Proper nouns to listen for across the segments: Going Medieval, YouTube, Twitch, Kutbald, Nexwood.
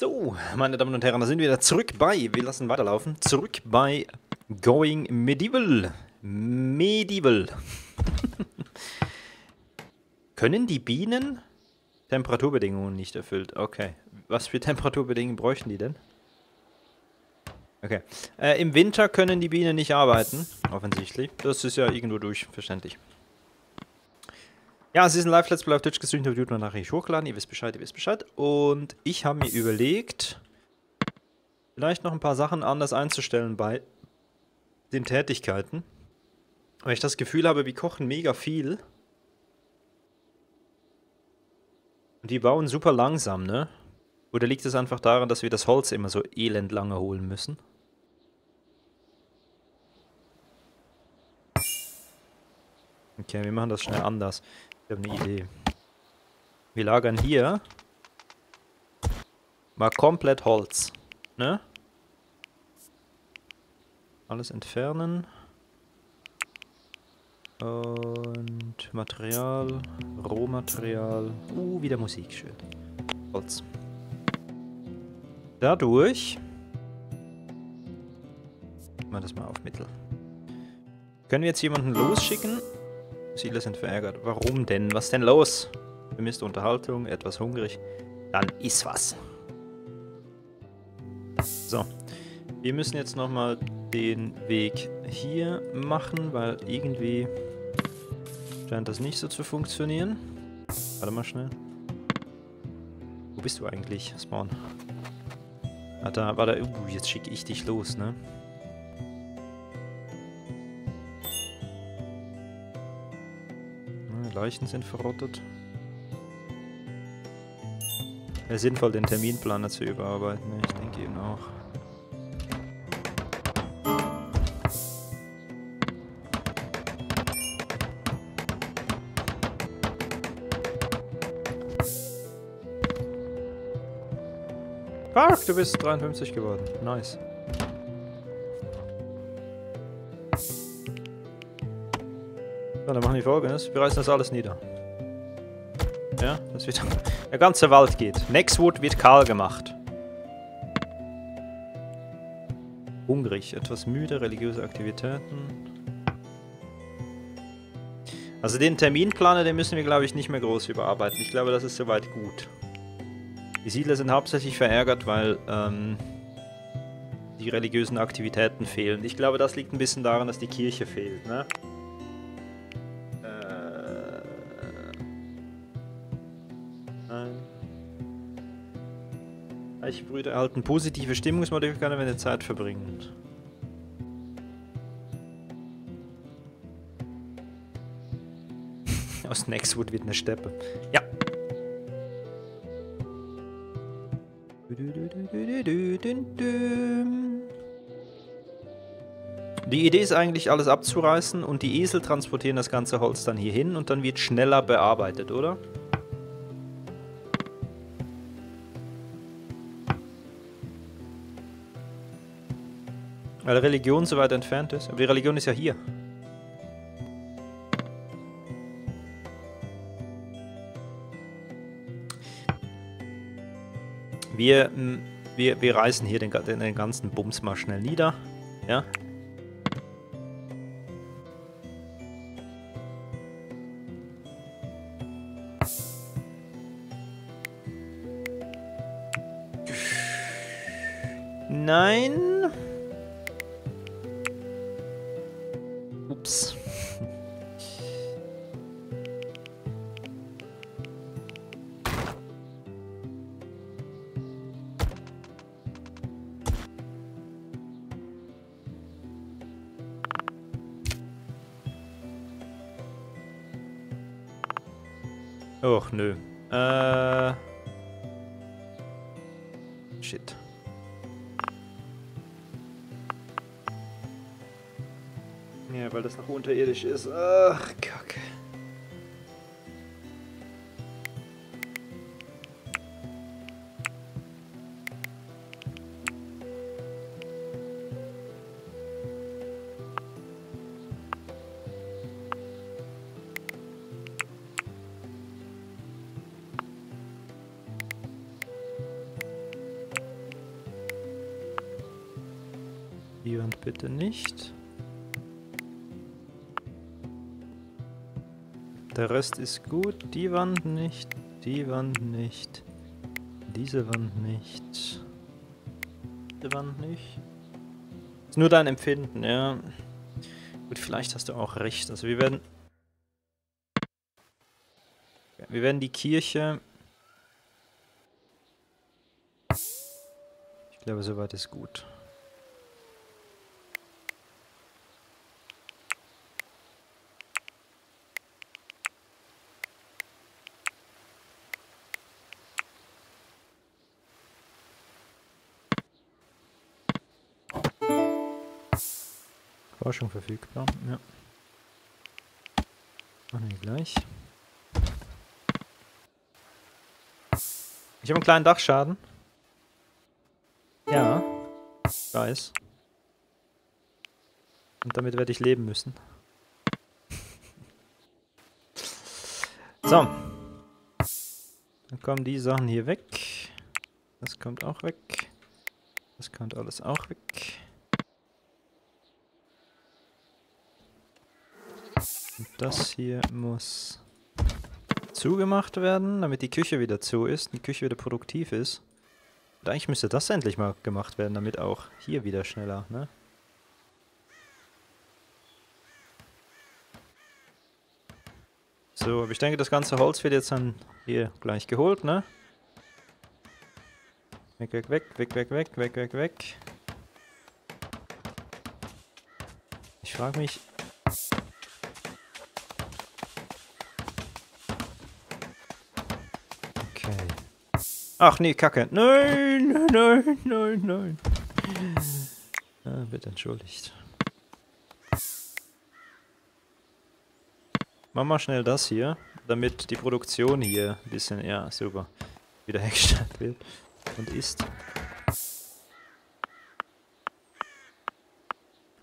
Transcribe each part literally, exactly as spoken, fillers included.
So, meine Damen und Herren, da sind wir wieder zurück bei, wir lassen weiterlaufen, zurück bei Going Medieval. Medieval. Können die Bienen Temperaturbedingungen nicht erfüllt? Okay, was für Temperaturbedingungen bräuchten die denn? Okay, äh, im Winter können die Bienen nicht arbeiten, offensichtlich. Das ist ja irgendwo durch, verständlich. Ja, es ist ein Live-Let's Play auf Twitch gestreamt, auf YouTube nachher hochgeladen. Ihr wisst Bescheid, ihr wisst Bescheid. Und ich habe mir überlegt, vielleicht noch ein paar Sachen anders einzustellen bei den Tätigkeiten. Weil ich das Gefühl habe, wir kochen mega viel. Und die bauen super langsam, ne? Oder liegt es einfach daran, dass wir das Holz immer so elend lange holen müssen? Okay, wir machen das schnell anders. Ich habe eine Idee. Wir lagern hier mal komplett Holz. Ne? Alles entfernen. Und Material, Rohmaterial. Uh, wieder Musik, schön. Holz. Dadurch. Machen wir das mal auf Mittel. Können wir jetzt jemanden losschicken? Viele sind verärgert. Warum denn? Was denn los? Vermisst Unterhaltung, etwas hungrig. Dann ist was. So. Wir müssen jetzt nochmal den Weg hier machen, weil irgendwie scheint das nicht so zu funktionieren. Warte mal schnell. Wo bist du eigentlich, Spawn? Ah, da, warte. Uh, jetzt schicke ich dich los, ne? Leichen sind verrottet. Wäre sinnvoll, den Terminplaner zu überarbeiten. Ich denke eben auch. Fuck, du bist dreiundfünfzig geworden. Nice. Dann machen die Folgendes. Wir reißen das alles nieder. Ja, das wird... Der ganze Wald geht. Nexwood wird kahl gemacht. Hungrig, etwas müde, religiöse Aktivitäten. Also den Terminplaner, den müssen wir, glaube ich, nicht mehr groß überarbeiten. Ich glaube, das ist soweit gut. Die Siedler sind hauptsächlich verärgert, weil ähm, die religiösen Aktivitäten fehlen. Ich glaube, das liegt ein bisschen daran, dass die Kirche fehlt, ne? Brüder erhalten positive Stimmungsmodifikationen, wenn sie Zeit verbringen. Aus Nexwood wird eine Steppe. Ja. Die Idee ist eigentlich, alles abzureißen und die Esel transportieren das ganze Holz dann hier hin und dann wird schneller bearbeitet, oder? Weil Religion so weit entfernt ist. Aber die Religion ist ja hier. Wir, wir, wir reißen hier den, den ganzen Bums mal schnell nieder. Ja. Nein. Och, nö. Äh. Shit. Ja, weil das noch unterirdisch ist. Ach, Kacke. die Wand bitte nicht. Der Rest ist gut. Die Wand nicht, die Wand nicht, diese Wand nicht, die Wand nicht. Ist nur dein Empfinden, ja. Gut, vielleicht hast du auch recht. Also wir werden... Wir werden die Kirche... Ich glaube, soweit ist gut. Forschung verfügbar, ja. Machen wir gleich. Ich habe einen kleinen Dachschaden. Ja, ich weiß. Und damit werde ich leben müssen. So. Dann kommen die Sachen hier weg. Das kommt auch weg. Das kommt alles auch weg. Und das hier muss zugemacht werden, damit die Küche wieder zu ist, die Küche wieder produktiv ist. Und eigentlich müsste das endlich mal gemacht werden, damit auch hier wieder schneller, ne? So, aber ich denke, das ganze Holz wird jetzt dann hier gleich geholt, ne? Weg, weg, weg, weg, weg, weg, weg, weg, weg. Ich frage mich... Ach nee, Kacke. Nein, nein, nein, nein. Ah, bitte entschuldigt. Mach mal schnell das hier, damit die Produktion hier ein bisschen, ja, super, wiederhergestellt wird und ist.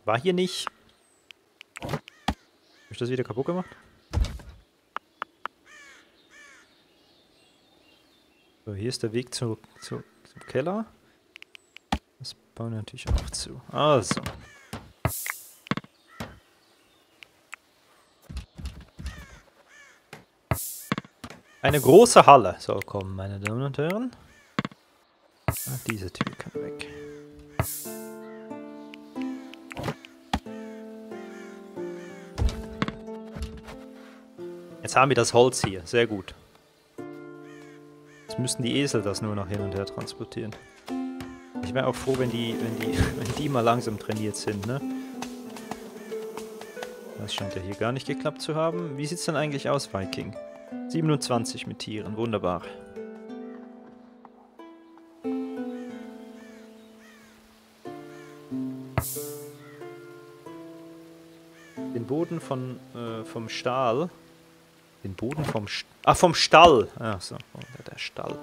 War hier nicht. Habe ich das wieder kaputt gemacht? So, hier ist der Weg zu, zu, zum Keller. Das bauen wir natürlich auch zu. Also. Eine große Halle soll kommen, meine Damen und Herren. Ah, diese Tür kann weg. Jetzt haben wir das Holz hier. Sehr gut. Müssen die Esel das nur noch hin und her transportieren. Ich wäre auch froh, wenn die, wenn die, wenn die mal langsam trainiert sind, ne? Das scheint ja hier gar nicht geklappt zu haben. Wie sieht's denn eigentlich aus, Viking? siebenundzwanzig mit Tieren, wunderbar. Den Boden von, äh, vom Stahl... Den Boden vom St ah, vom Stall. Ach so, der Stall.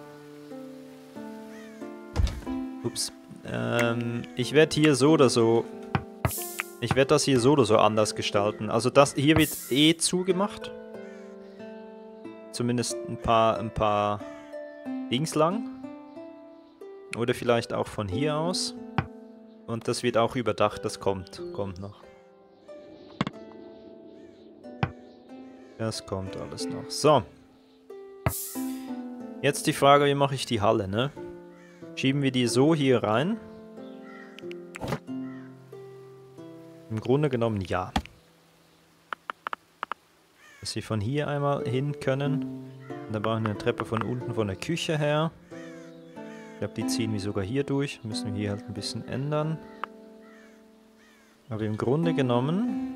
Ups. Ähm, ich werde hier so oder so... Ich werde das hier so oder so anders gestalten. Also das hier wird eh zugemacht. Zumindest ein paar, ein paar Dings lang. Oder vielleicht auch von hier aus. Und das wird auch überdacht. Das kommt. Kommt noch. Das kommt alles noch. So. Jetzt die Frage, wie mache ich die Halle, ne? Schieben wir die so hier rein? Im Grunde genommen ja. Dass wir von hier einmal hin können. Und dann brauchen wir eine Treppe von unten von der Küche her. Ich glaube, die ziehen wir sogar hier durch. Müssen wir hier halt ein bisschen ändern. Aber im Grunde genommen...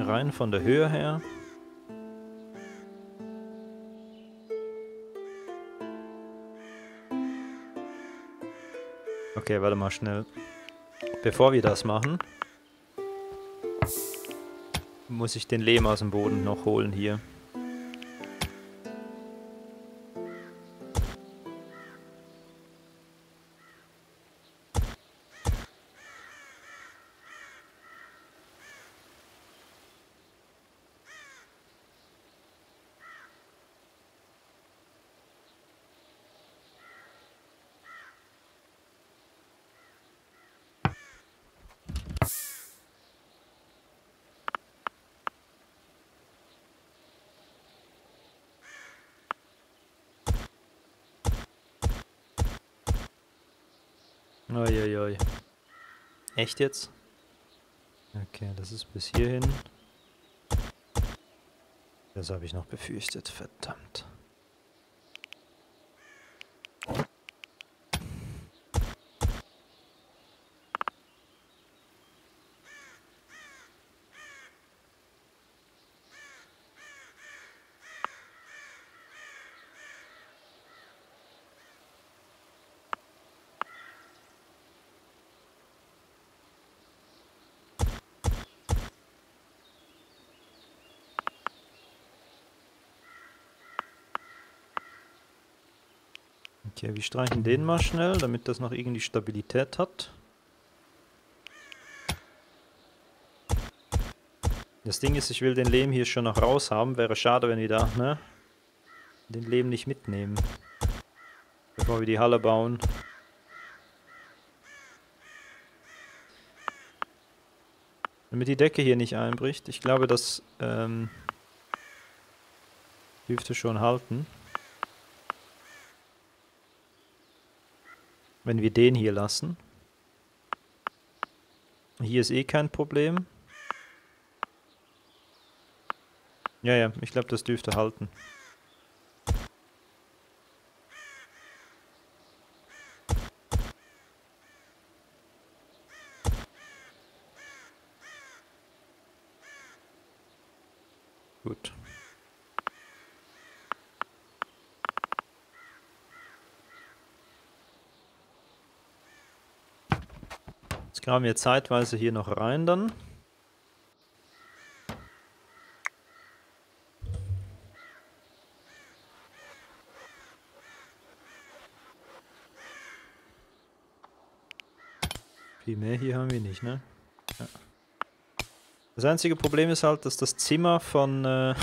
Rein von der Höhe her. Okay, warte mal schnell. Bevor wir das machen, muss ich den Lehm aus dem Boden noch holen hier. Uiuiui. Echt jetzt? Okay, das ist bis hierhin. Das habe ich noch befürchtet, verdammt. Okay, wir streichen den mal schnell, damit das noch irgendwie Stabilität hat. Das Ding ist, ich will den Lehm hier schon noch raus haben. Wäre schade, wenn wir da, ne, den Lehm nicht mitnehmen, bevor wir die Halle bauen. Damit die Decke hier nicht einbricht. Ich glaube, das ähm, dürfte schon halten. Wenn wir den hier lassen. Hier ist eh kein Problem. Ja, ja, ich glaube, das dürfte halten. Gut. Graben wir zeitweise hier noch rein dann. Viel mehr hier haben wir nicht, ne? Ja. Das einzige Problem ist halt, dass das Zimmer von, äh,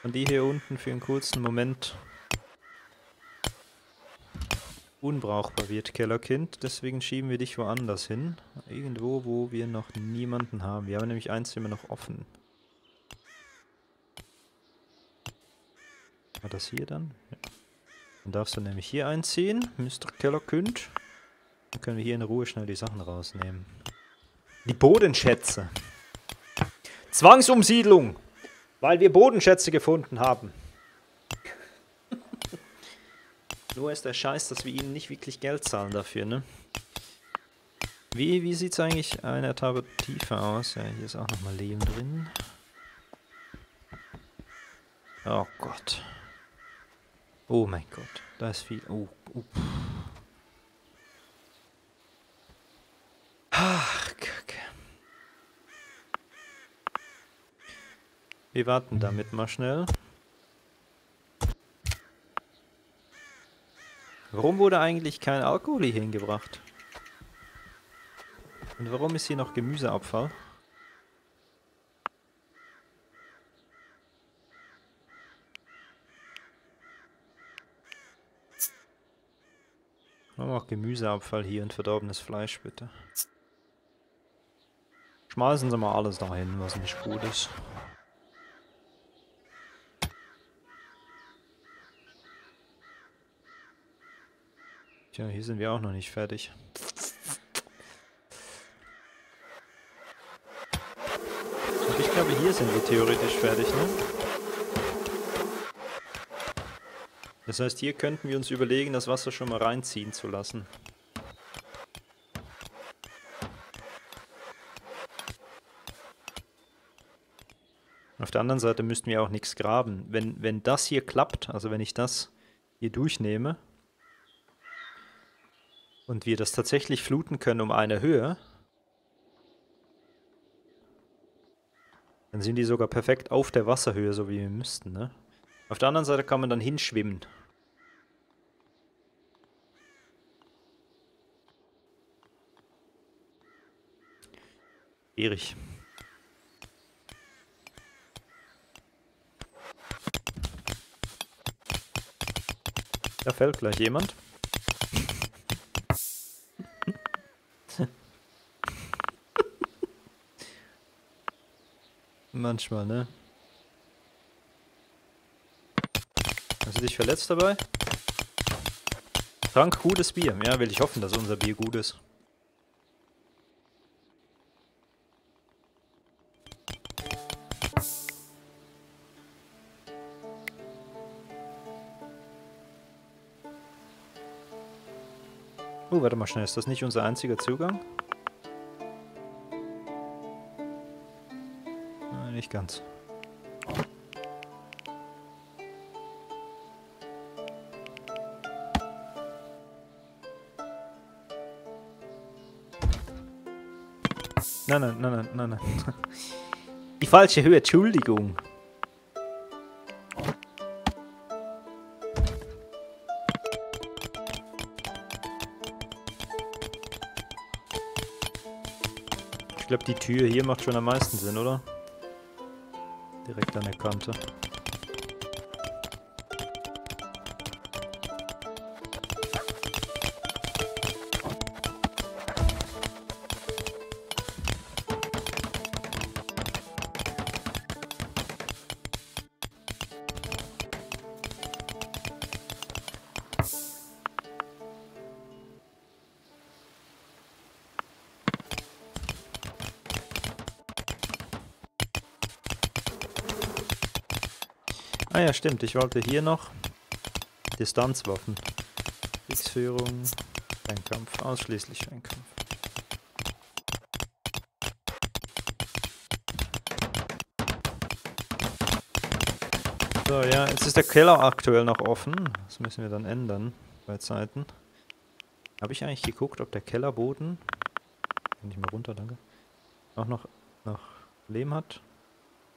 von die hier unten für einen kurzen Moment unbrauchbar wird, Kellerkind. Deswegen schieben wir dich woanders hin. Irgendwo, wo wir noch niemanden haben. Wir haben nämlich ein Zimmer noch offen. War das hier dann? Ja. Dann darfst du nämlich hier einziehen, Mister Kellerkind. Dann können wir hier in Ruhe schnell die Sachen rausnehmen. Die Bodenschätze. Zwangsumsiedlung. Weil wir Bodenschätze gefunden haben. Nur ist der Scheiß, dass wir ihnen nicht wirklich Geld zahlen dafür, ne? Wie, wie sieht es eigentlich eine Etappe tiefer aus? Ja, hier ist auch nochmal Lehm drin. Oh Gott. Oh mein Gott, da ist viel. Oh, oh. Ach, Kacke. Wir warten damit mal schnell. Warum wurde eigentlich kein Alkohol hier hingebracht? Und warum ist hier noch Gemüseabfall? Machen wir auch Gemüseabfall hier und verdorbenes Fleisch, bitte. Schmeißen Sie mal alles dahin, was nicht gut ist. Tja, hier sind wir auch noch nicht fertig. Und ich glaube, hier sind wir theoretisch fertig, ne? Das heißt, hier könnten wir uns überlegen, das Wasser schon mal reinziehen zu lassen. Auf der anderen Seite müssten wir auch nichts graben. Wenn, wenn das hier klappt, also wenn ich das hier durchnehme, und wir das tatsächlich fluten können um eine Höhe, dann sind die sogar perfekt auf der Wasserhöhe, so wie wir müssten, ne? Auf der anderen Seite kann man dann hinschwimmen. Schwierig. Da fällt gleich jemand. Manchmal, ne? Hast du dich verletzt dabei? Trank gutes Bier. Ja, will ich hoffen, dass unser Bier gut ist. Oh, warte mal schnell, ist das nicht unser einziger Zugang? Nein, nicht ganz. Nein, nein, nein, nein, nein. Die falsche Höhe, Entschuldigung. Ich glaube, die Tür hier macht schon am meisten Sinn, oder? Direkt an der Kante. Ah ja, stimmt, ich wollte hier noch Distanzwaffen, Kriegsführung, Fernkampf, ausschließlich Fernkampf. So, ja, jetzt ist der Keller aktuell noch offen, das müssen wir dann ändern bei Zeiten. Habe ich eigentlich geguckt, ob der Kellerboden, kann ich mal runter, danke, auch noch, noch Lehm hat?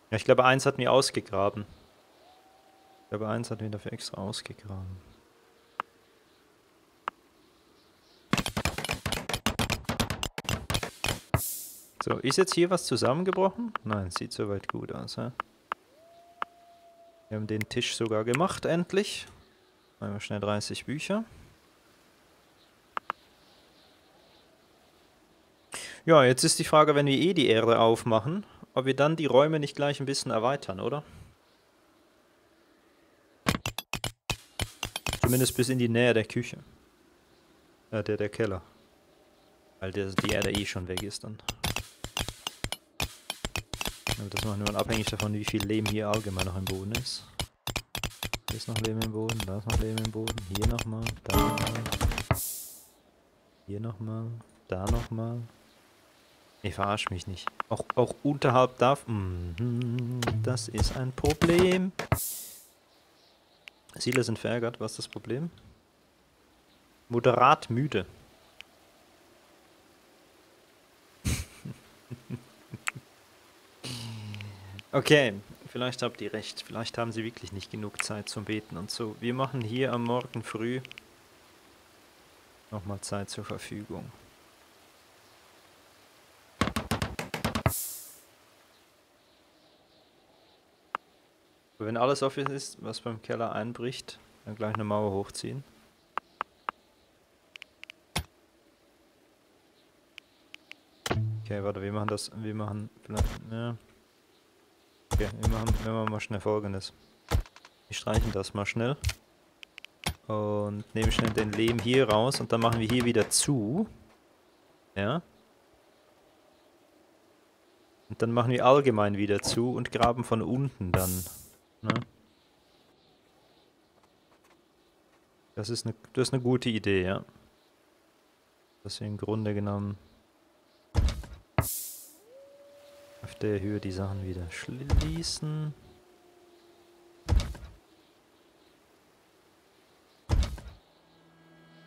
Ja, ich glaube, eins hatten wir ausgegraben. Ich glaube, eins hat mir dafür extra ausgegraben. So, ist jetzt hier was zusammengebrochen? Nein, sieht soweit gut aus. He? Wir haben den Tisch sogar gemacht, endlich. Einmal schnell dreißig Bücher. Ja, jetzt ist die Frage, wenn wir eh die Erde aufmachen, ob wir dann die Räume nicht gleich ein bisschen erweitern, oder? Zumindest bis in die Nähe der Küche. Äh, der, der Keller. Weil der, die Erde eh schon weg ist dann. Aber das machen wir dann abhängig davon, wie viel Lehm hier allgemein noch im Boden ist. Hier ist noch Lehm im Boden, da ist noch Lehm im Boden. Hier nochmal, da nochmal. Hier nochmal, da nochmal. Nee, verarsch mich nicht. Auch, auch unterhalb darf... Mm, das ist ein Problem. Siedler sind verärgert, was ist das Problem? Moderat müde. Okay, vielleicht habt ihr recht. Vielleicht haben sie wirklich nicht genug Zeit zum Beten und so. Wir machen hier am Morgen früh nochmal Zeit zur Verfügung. Wenn alles offen ist, was beim Keller einbricht, dann gleich eine Mauer hochziehen. Okay, warte, wir machen das, wir machen vielleicht, ja. Okay, wir machen, wir machen mal schnell Folgendes. Wir streichen das mal schnell. Und nehmen schnell den Lehm hier raus und dann machen wir hier wieder zu. Ja. Und dann machen wir allgemein wieder zu und graben von unten dann. Ne? Das ist eine, das ist eine gute Idee, ja. Dass wir im Grunde genommen auf der Höhe die Sachen wieder schließen.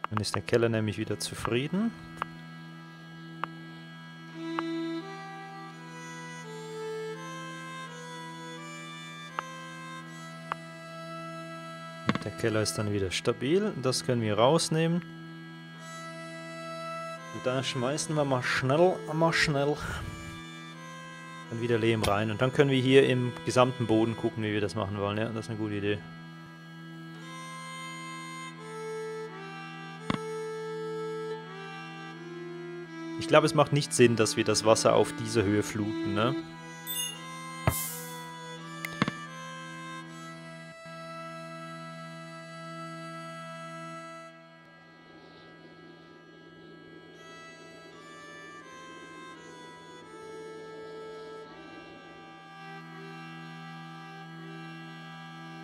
Dann ist der Keller nämlich wieder zufrieden. Der Keller ist dann wieder stabil. Das können wir rausnehmen. Und dann schmeißen wir mal schnell, mal schnell. Dann wieder Lehm rein. Und dann können wir hier im gesamten Boden gucken, wie wir das machen wollen. Ja, das ist eine gute Idee. Ich glaube, es macht nicht Sinn, dass wir das Wasser auf diese Höhe fluten, ne?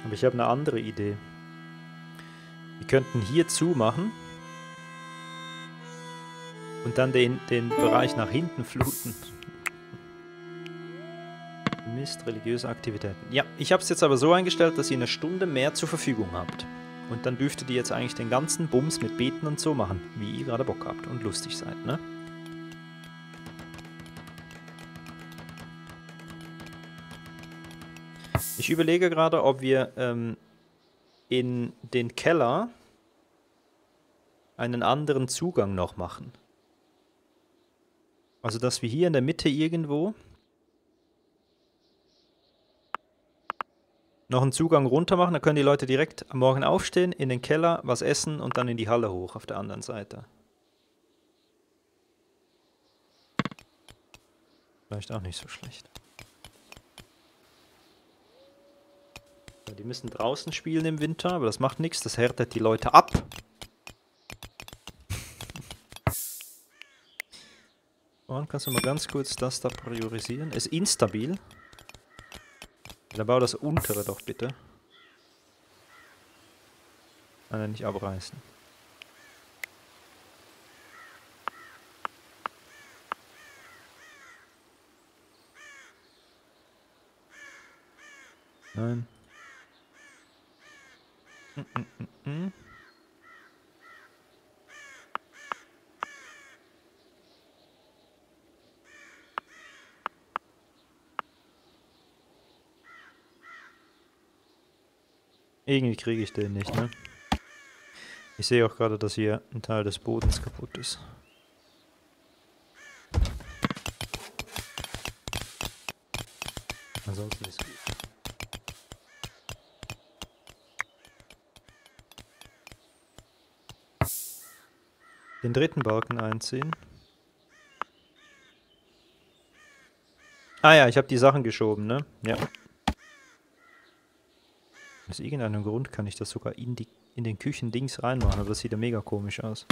Aber ich habe eine andere Idee. Wir könnten hier zumachen und dann den, den Bereich nach hinten fluten. Mist, religiöse Aktivitäten. Ja, ich habe es jetzt aber so eingestellt, dass ihr eine Stunde mehr zur Verfügung habt. Und dann dürftet ihr jetzt eigentlich den ganzen Bums mit Beten und so machen, wie ihr gerade Bock habt und lustig seid, ne? Ich überlege gerade, ob wir ähm, in den Keller einen anderen Zugang noch machen. Also, dass wir hier in der Mitte irgendwo noch einen Zugang runter machen, dann können die Leute direkt am Morgen aufstehen, in den Keller, was essen und dann in die Halle hoch auf der anderen Seite. Vielleicht auch nicht so schlecht. Die müssen draußen spielen im Winter, aber das macht nichts, das härtet die Leute ab. Und kannst du mal ganz kurz das da priorisieren? Ist instabil. Dann bau das untere doch bitte. Nein, nicht abreißen. Nein. Irgendwie kriege ich den nicht, ne? Ich sehe auch gerade, dass hier ein Teil des Bodens kaputt ist. Ansonsten ist es gut. Den dritten Balken einziehen. Ah ja, ich habe die Sachen geschoben, ne? Ja. Aus irgendeinem Grund kann ich das sogar in, die, in den Küchen-Dings reinmachen, aber das sieht ja mega komisch aus.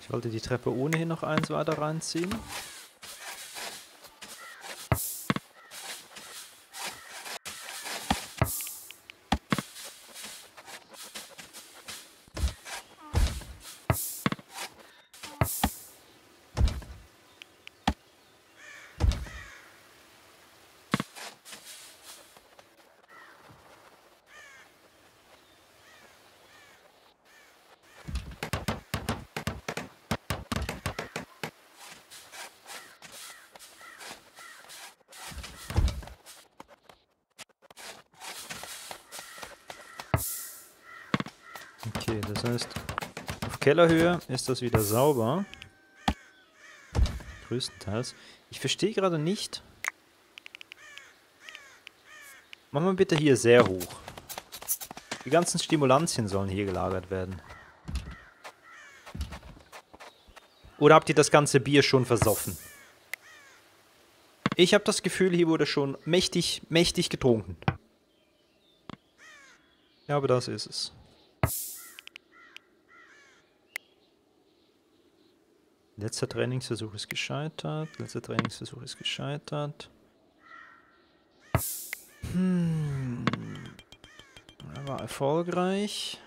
Ich wollte die Treppe ohnehin noch eins weiter reinziehen. Okay, das heißt, auf Kellerhöhe ist das wieder sauber. Größtenteils. Ich verstehe gerade nicht. Machen wir bitte hier sehr hoch. Die ganzen Stimulantien sollen hier gelagert werden. Oder habt ihr das ganze Bier schon versoffen? Ich habe das Gefühl, hier wurde schon mächtig, mächtig getrunken. Ja, aber das ist es. Letzter Trainingsversuch ist gescheitert. Letzter Trainingsversuch ist gescheitert. Hm. Er war erfolgreich.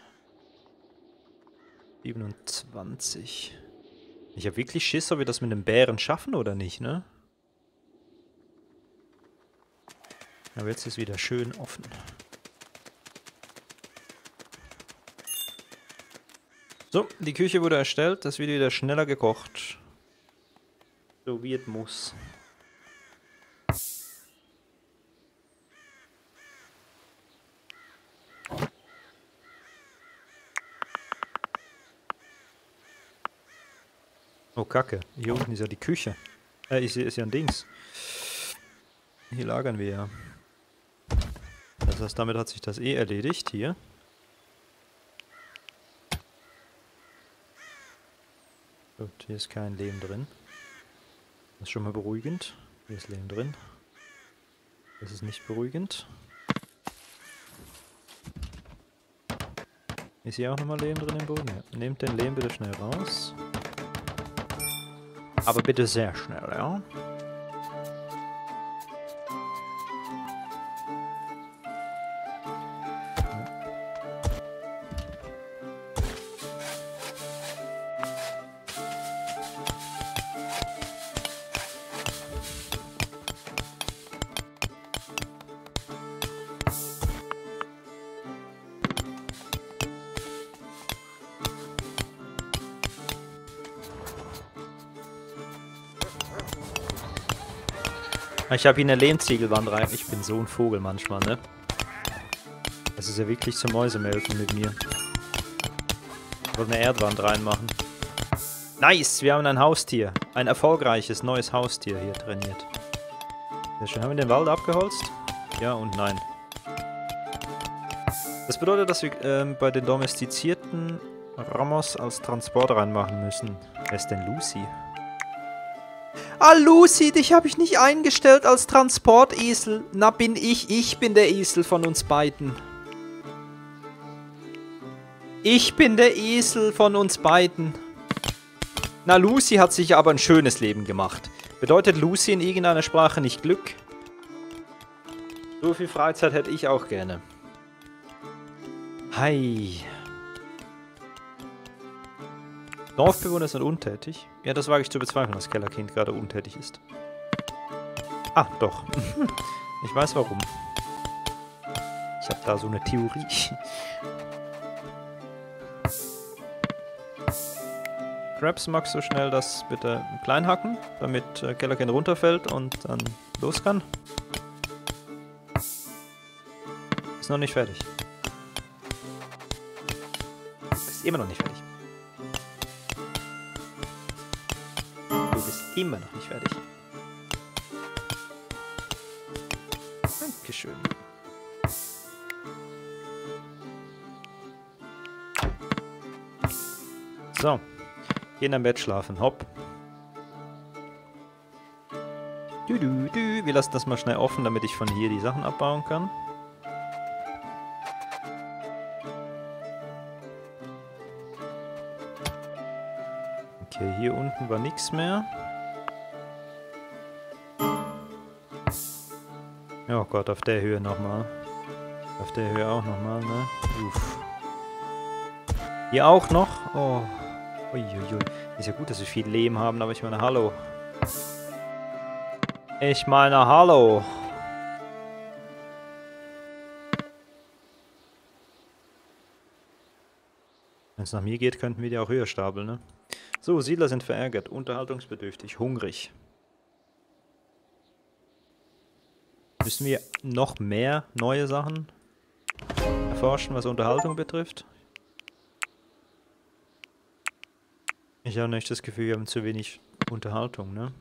siebenundzwanzig. Ich habe wirklich Schiss, ob wir das mit dem Bären schaffen oder nicht, ne? Aber jetzt ist wieder schön offen. So, die Küche wurde erstellt, das wird wieder schneller gekocht. So wie es muss. Oh Kacke, hier unten ist ja die Küche. Äh, ist ja ein Dings. Hier lagern wir ja. Das heißt, damit hat sich das eh erledigt hier. Gut, hier ist kein Lehm drin. Das ist schon mal beruhigend. Hier ist Lehm drin. Das ist nicht beruhigend. Ist hier auch nochmal Lehm drin im Boden? Ja. Nehmt den Lehm bitte schnell raus. Aber bitte sehr schnell, ja? Ich habe hier eine Lehmziegelwand rein. Ich bin so ein Vogel manchmal, ne? Das ist ja wirklich zum Mäusemelken mit mir. Ich wollte eine Erdwand reinmachen. Nice! Wir haben ein Haustier. Ein erfolgreiches, neues Haustier hier trainiert. Sehr schön. Haben wir den Wald abgeholzt? Ja und nein. Das bedeutet, dass wir ähm, bei den domestizierten Ramos als Transport reinmachen müssen. Wer ist denn Lucy? Ah, Lucy, dich habe ich nicht eingestellt als Transportesel. Na, bin ich. Ich bin der Esel von uns beiden. Ich bin der Esel von uns beiden. Na, Lucy hat sich aber ein schönes Leben gemacht. Bedeutet Lucy in irgendeiner Sprache nicht Glück? So viel Freizeit hätte ich auch gerne. Hi. Dorfbewohner sind untätig. Ja, das wage ich zu bezweifeln, dass Kellerkind gerade untätig ist. Ah, doch. Ich weiß warum. Ich habe da so eine Theorie. Krabs, magst du schnell das bitte klein hacken, damit äh, Kellerkind runterfällt und dann los kann? Ist noch nicht fertig. Ist immer noch nicht fertig. Immer noch nicht fertig. Dankeschön. So. Gehen am Bett schlafen. Hopp. Du, du, du. Wir lassen das mal schnell offen, damit ich von hier die Sachen abbauen kann. Okay, hier unten war nichts mehr. Oh Gott, auf der Höhe nochmal. Auf der Höhe auch nochmal, ne? Uff. Hier auch noch? Oh. Uiuiui. Ist ja gut, dass wir viel Leben haben, aber ich meine, hallo. Ich meine, hallo. Wenn es nach mir geht, könnten wir die auch höher stapeln, ne? So, Siedler sind verärgert, unterhaltungsbedürftig, hungrig. Müssen wir noch mehr neue Sachen erforschen, was Unterhaltung betrifft? Ich habe nicht das Gefühl, wir haben zu wenig Unterhaltung, ne?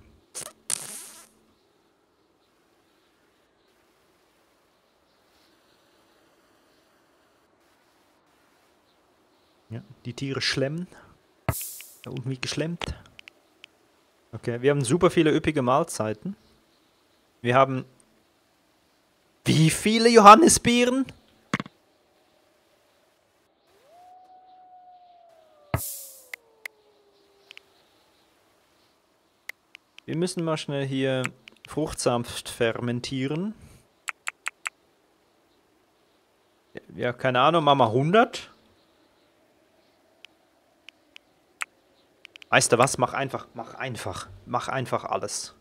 Ja, die Tiere schlemmen. Da unten wird geschlemmt. Okay, wir haben super viele üppige Mahlzeiten. Wir haben... Wie viele Johannisbeeren? Wir müssen mal schnell hier Fruchtsaft fermentieren. Ja, keine Ahnung, machen wir hundert. Weißt du was? Mach einfach, mach einfach, mach einfach alles.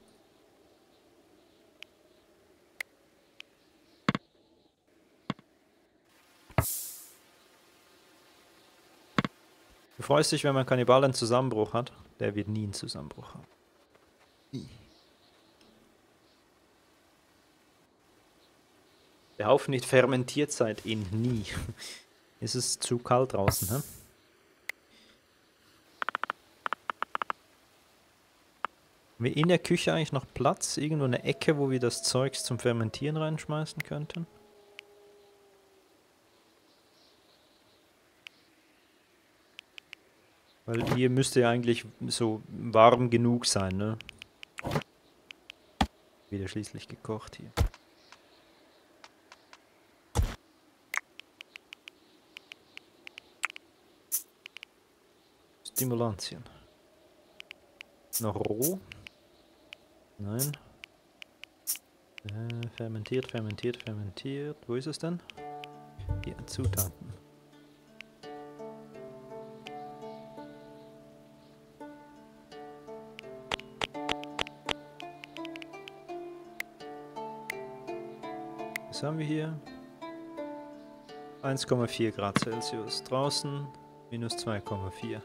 Du freust dich, wenn mein Kannibal einen Zusammenbruch hat. Der wird nie einen Zusammenbruch haben. Nie. Der Haufen nicht fermentiert seit ihn nie. Ist es zu kalt draußen, ne? Haben wir in der Küche eigentlich noch Platz? Irgendwo eine Ecke, wo wir das Zeugs zum Fermentieren reinschmeißen könnten? Weil hier müsste ja eigentlich so warm genug sein, ne? Wieder schließlich gekocht hier. Stimulantien. Noch roh? Nein. Äh, fermentiert, fermentiert, fermentiert. Wo ist es denn? Hier, Zutaten. Was haben wir hier? eins Komma vier Grad Celsius. Draußen minus zwei Komma vier.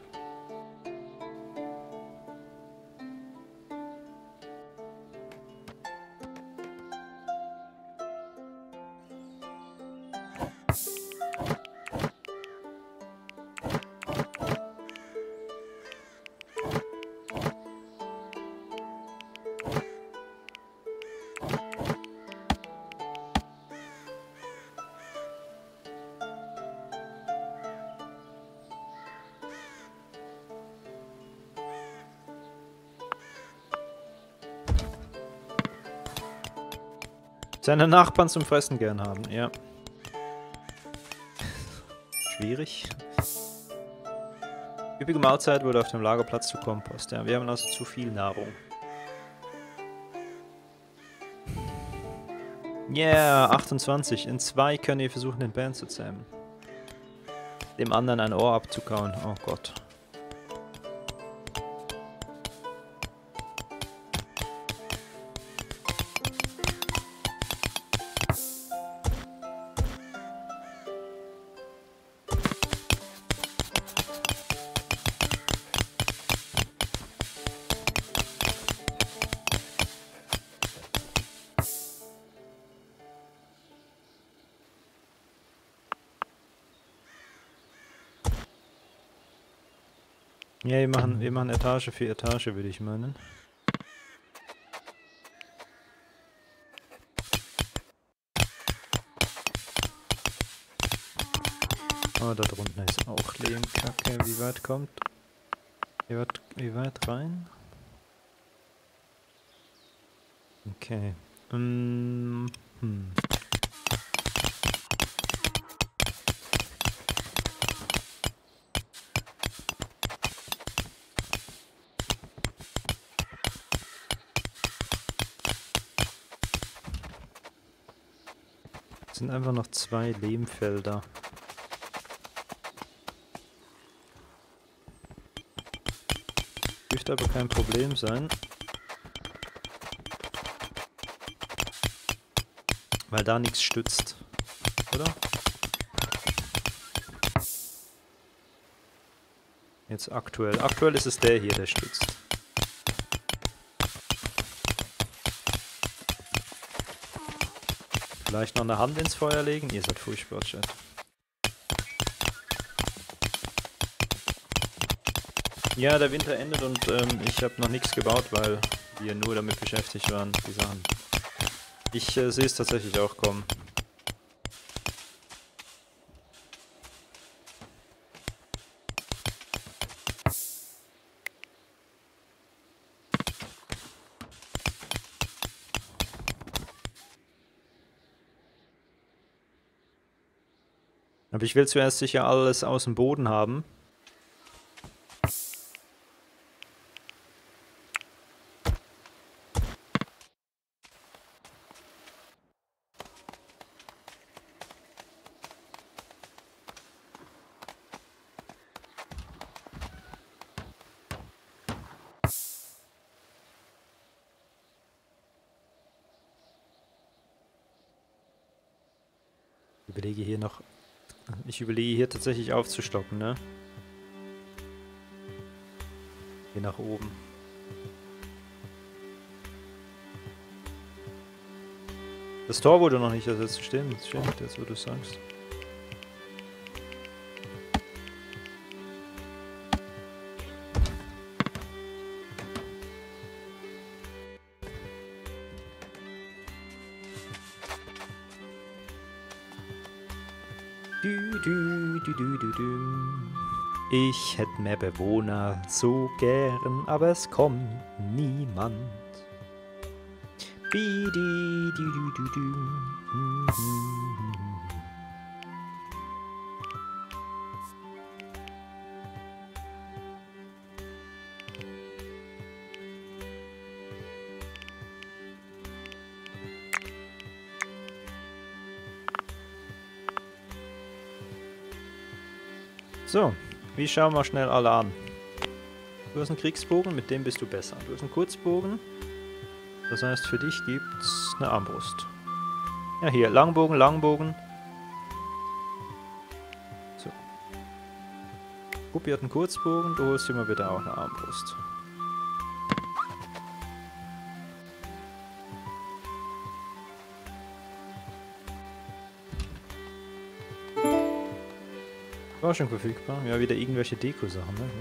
Seine Nachbarn zum Fressen gern haben, ja. Schwierig. Üppige Mahlzeit wurde auf dem Lagerplatz zu Kompost. Ja, wir haben also zu viel Nahrung. Yeah, achtundzwanzig. In zwei könnt ihr versuchen, den Bären zu zähmen. Dem anderen ein Ohr abzukauen. Oh Gott. Ja, wir machen, wir machen Etage für Etage, würde ich meinen. Oh, da drunten ist auch Lehmkacke. Wie weit kommt? Wie weit, wie weit rein? Okay. Mm, hm. Sind einfach noch zwei Lehmfelder. Dürfte aber kein Problem sein. Weil da nichts stützt. Oder? Jetzt aktuell. Aktuell ist es der hier, der stützt. Vielleicht noch eine Hand ins Feuer legen? Ihr seid furchtbar, Chat. Ja, der Winter endet und ähm, ich habe noch nichts gebaut, weil wir nur damit beschäftigt waren, die Sachen. Ich äh, sehe es tatsächlich auch kommen. Aber ich will zuerst sicher alles aus dem Boden haben. Ich überlege hier noch... Ich überlege hier tatsächlich aufzustocken, ne? Hier nach oben. Das Tor wurde noch nicht ersetzt, stimmt, stimmt, jetzt wo du sagst. Du, du, du, du, du, du. Ich hätte mehr Bewohner so gern, aber es kommt niemand. Bi, di, di, du, du, du. Hm, hm. So, wie schauen wir schnell alle an? Du hast einen Kriegsbogen, mit dem bist du besser. Du hast einen Kurzbogen, das heißt für dich gibt's eine Armbrust. Ja, hier, Langbogen, Langbogen. So. Puppi hat einen Kurzbogen, du holst immer bitte auch eine Armbrust. War schon verfügbar. Ja, wieder irgendwelche Deko-Sachen, ne?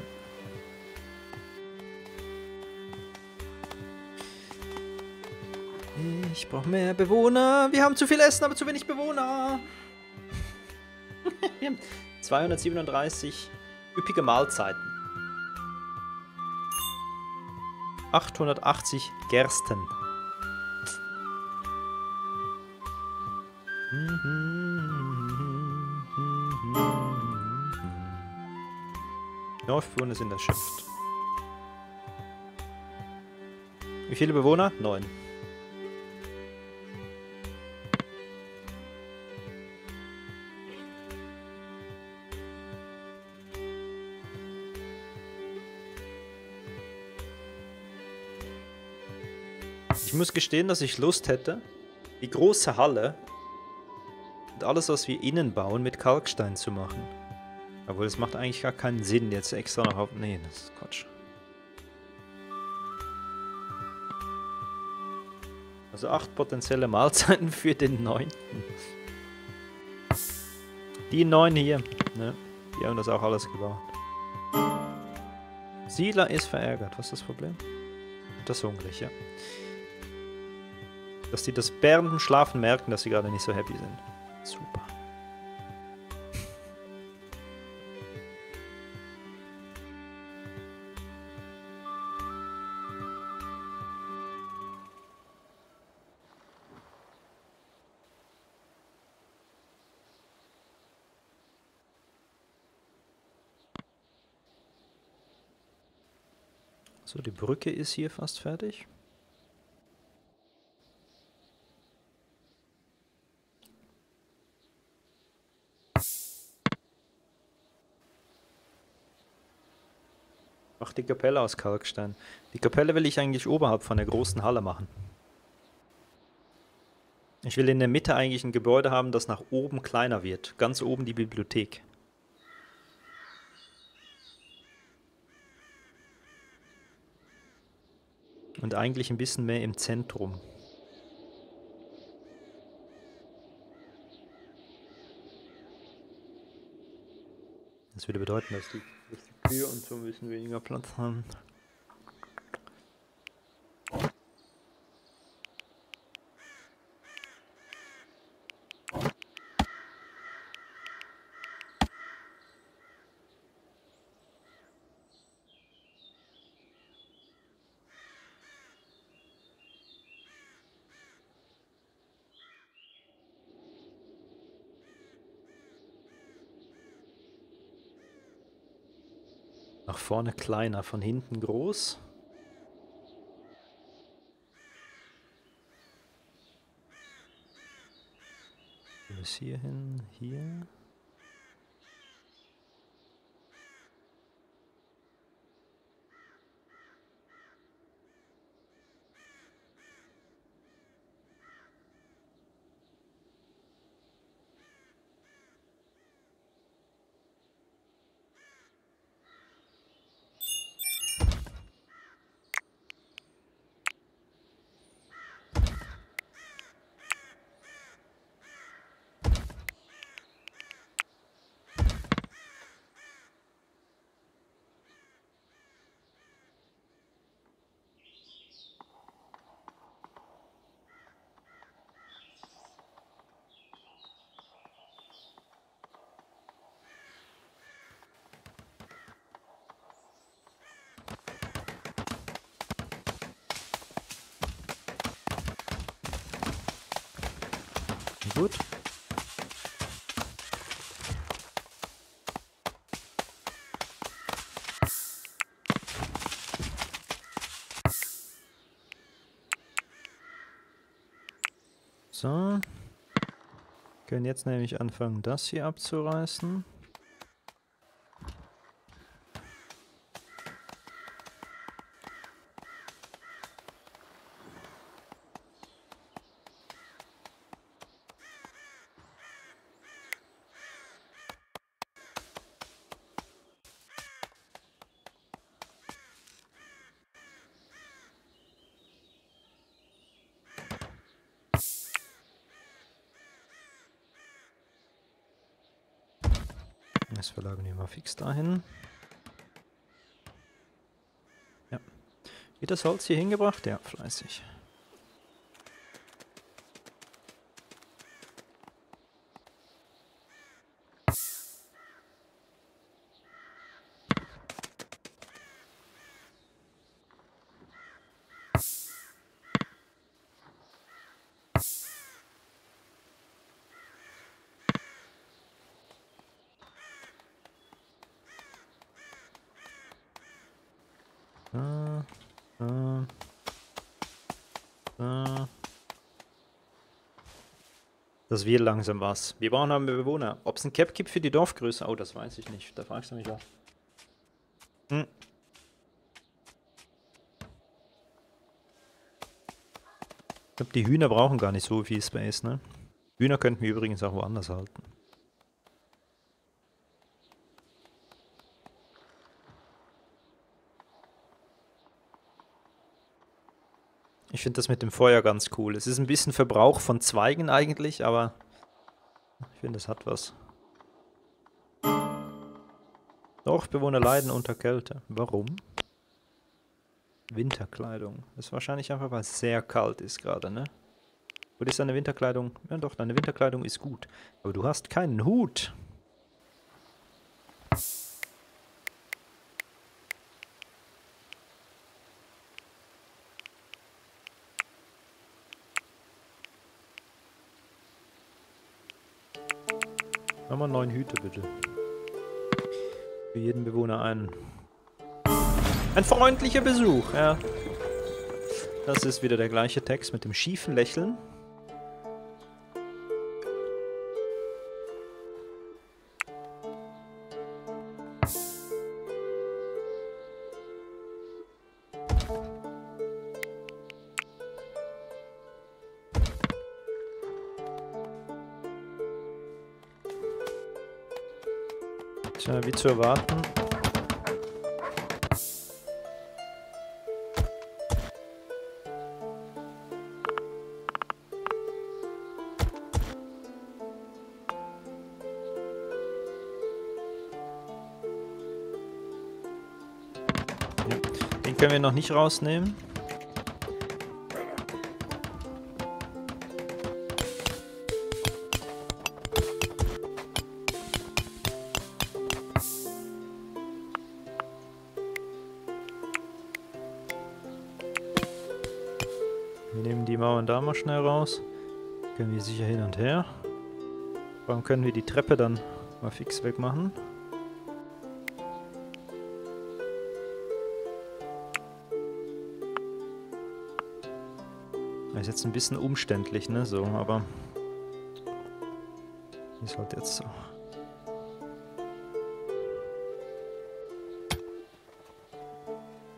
Ich brauche mehr Bewohner. Wir haben zu viel Essen, aber zu wenig Bewohner. Wir haben zweihundertsiebenunddreißig üppige Mahlzeiten. achthundertachtzig Gersten. neun Bewohner sind erschöpft. Wie viele Bewohner? neun. Ich muss gestehen, dass ich Lust hätte, die große Halle und alles, was wir innen bauen, mit Kalkstein zu machen. Obwohl, das macht eigentlich gar keinen Sinn, jetzt extra noch auf... Nee, das ist Quatsch. Also acht potenzielle Mahlzeiten für den neunten. Die neun hier, ne? Die haben das auch alles gebaut. Siedler ist verärgert. Was ist das Problem? Das ist hungrig, ja. Dass die das während dem Schlafen merken, dass sie gerade nicht so happy sind. Super. So, die Brücke ist hier fast fertig. Mach die Kapelle aus Kalkstein. Die Kapelle will ich eigentlich oberhalb von der großen Halle machen. Ich will in der Mitte eigentlich ein Gebäude haben, das nach oben kleiner wird. Ganz oben die Bibliothek. Und eigentlich ein bisschen mehr im Zentrum. Das würde bedeuten, dass die, dass die Kühe und so ein bisschen weniger Platz haben. Nach vorne kleiner, von hinten groß. Bis hierhin, hier. Gut. So. Können jetzt nämlich anfangen, das hier abzureißen. Das verlagern wir mal fix dahin. Ja. Wird das Holz hier hingebracht? Ja, fleißig. Da, da, da. Das wird langsam was. Wir brauchen einen Bewohner. Ob es ein Cap gibt für die Dorfgröße? Oh, das weiß ich nicht. Da fragst du mich was. Hm. Ich glaube, die Hühner brauchen gar nicht so viel Space, ne? Hühner könnten wir übrigens auch woanders halten. Ich finde das mit dem Feuer ganz cool. Es ist ein bisschen Verbrauch von Zweigen eigentlich, aber ich finde, das hat was. Dorfbewohner leiden unter Kälte. Warum? Winterkleidung. Das ist wahrscheinlich einfach, weil es sehr kalt ist gerade, ne? Oder ist deine Winterkleidung? Ja doch, deine Winterkleidung ist gut. Aber du hast keinen Hut. Nochmal neun Hüte, bitte. Für jeden Bewohner einen. Ein freundlicher Besuch, ja. Das ist wieder der gleiche Text mit dem schiefen Lächeln. Wie zu erwarten. Ja. Den können wir noch nicht rausnehmen. Da mal schnell raus. Können wir sicher hin und her. Warum können wir die Treppe dann mal fix wegmachen? Das ist jetzt ein bisschen umständlich, ne? So, aber ist halt jetzt so.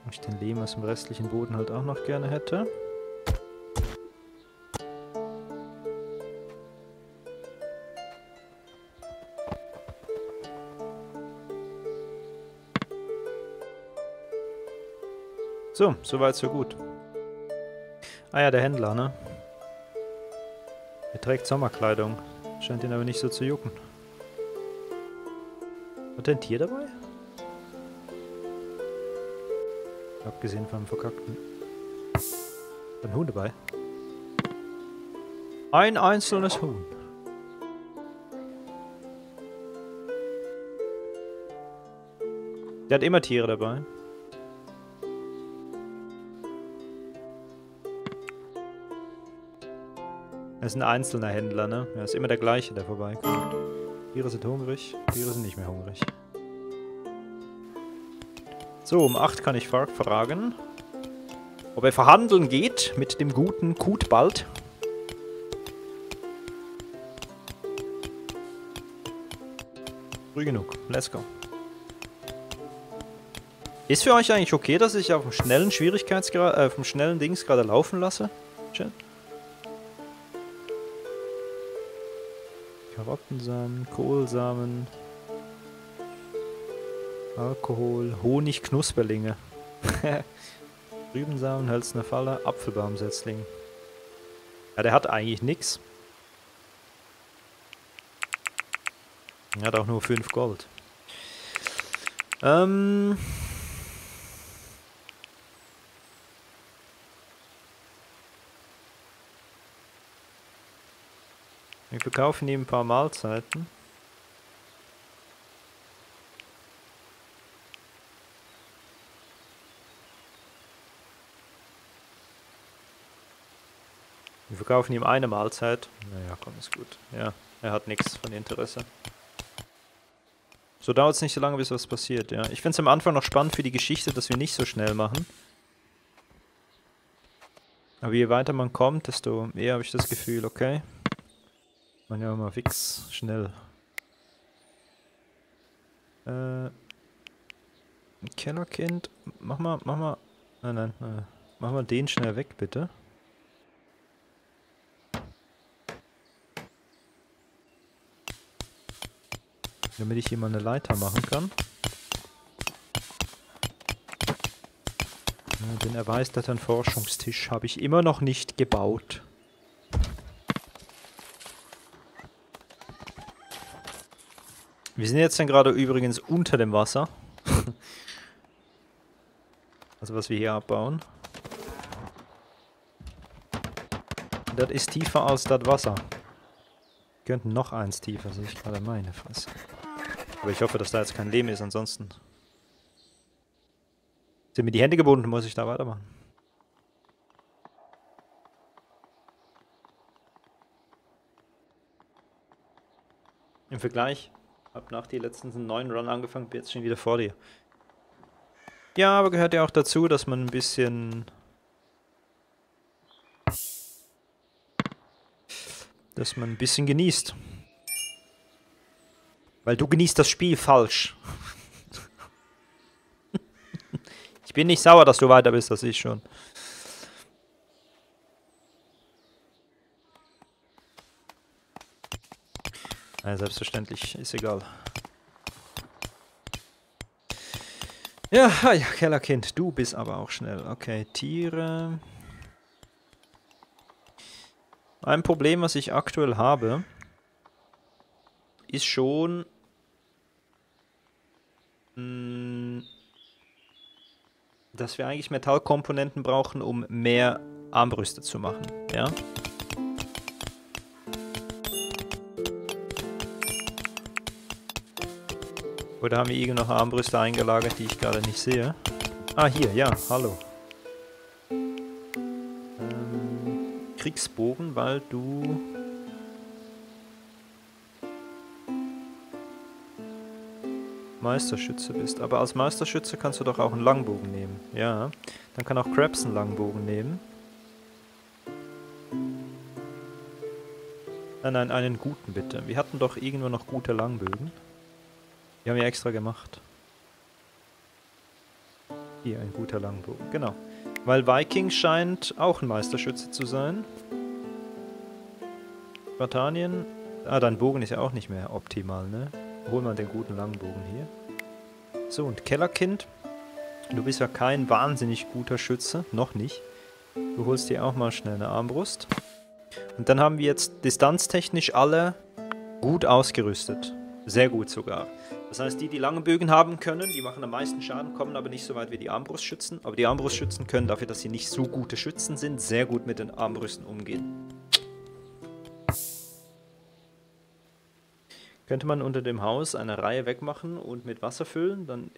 Und ich den Lehm aus dem restlichen Boden halt auch noch gerne hätte. So, soweit, so gut. Ah ja, der Händler, ne? Er trägt Sommerkleidung. Scheint ihn aber nicht so zu jucken. Hat er ein Tier dabei? Abgesehen vom verkackten. Ein Huhn dabei. Ein einzelnes Huhn. Der hat immer Tiere dabei. Das ist ein einzelner Händler, ne? Ja, ist immer der gleiche, der vorbeikommt. Tiere sind hungrig, Tiere sind nicht mehr hungrig. So, um acht kann ich Fark fragen, ob er verhandeln geht mit dem guten Kutbald. Früh genug, let's go. Ist für euch eigentlich okay, dass ich auf dem schnellen Schwierigkeitsgrad, äh, auf dem schnellen Dings gerade laufen lasse? Chat? Karottensamen, Kohlsamen, Alkohol, Honig, Knusperlinge, Rübensamen, hölzerne Falle, Apfelbaumsetzling. Ja, der hat eigentlich nichts. Er hat auch nur fünf Gold. Ähm... Wir verkaufen ihm ein paar Mahlzeiten. Wir verkaufen ihm eine Mahlzeit. Naja, komm, ist gut. Ja, er hat nichts von Interesse. So dauert es nicht so lange, bis was passiert, ja. Ich finde es am Anfang noch spannend für die Geschichte, dass wir nicht so schnell machen. Aber je weiter man kommt, desto eher habe ich das Gefühl, okay. Man ja mal fix, schnell. Äh. Kellerkind. Mach mal, mach mal. Nein, nein, nein. Mach mal den schnell weg, bitte. Damit ich hier mal eine Leiter machen kann. Ja, den erweiterten Forschungstisch habe ich immer noch nicht gebaut. Wir sind jetzt dann gerade übrigens unter dem Wasser. Also was wir hier abbauen. Das ist tiefer als das Wasser. Wir könnten noch eins tiefer, sehe ich gerade, meine Fresse. Aber ich hoffe, dass da jetzt kein Leben ist, ansonsten sind mir die Hände gebunden, muss ich da weitermachen. Im Vergleich... Hab nach dir letztens einen neuen Run angefangen, bin jetzt schon wieder vor dir. Ja, aber gehört ja auch dazu, dass man ein bisschen... Dass man ein bisschen genießt. Weil du genießt das Spiel falsch. Ich bin nicht sauer, dass du weiter bist, das ist schon. Ja, selbstverständlich, ist egal. Ja, ja, Kellerkind, du bist aber auch schnell. Okay, Tiere. Ein Problem, was ich aktuell habe, ist schon... Mh, dass wir eigentlich Metallkomponenten brauchen, um mehr Armbrüste zu machen, ja? Oder haben wir irgendwo noch Armbrüste eingelagert, die ich gerade nicht sehe? Ah, hier, ja, hallo. Ähm, Kriegsbogen, weil du... Meisterschütze bist. Aber als Meisterschütze kannst du doch auch einen Langbogen nehmen. Ja, dann kann auch Krebs einen Langbogen nehmen. Nein, nein, einen guten bitte. Wir hatten doch irgendwo noch gute Langbögen. Die haben wir extra gemacht. Hier, ein guter Langbogen. Genau. Weil Viking scheint auch ein Meisterschütze zu sein. Spartanien. Ah, dein Bogen ist ja auch nicht mehr optimal, ne? Hol mal den guten Langbogen hier. So, und Kellerkind. Du bist ja kein wahnsinnig guter Schütze. Noch nicht. Du holst dir auch mal schnell eine Armbrust. Und dann haben wir jetzt distanztechnisch alle gut ausgerüstet. Sehr gut sogar. Das heißt, die, die lange Bögen haben können, die machen am meisten Schaden, kommen aber nicht so weit wie die Armbrustschützen. Aber die Armbrustschützen können dafür, dass sie nicht so gute Schützen sind, sehr gut mit den Armbrüsten umgehen. Könnte man unter dem Haus eine Reihe wegmachen und mit Wasser füllen, dann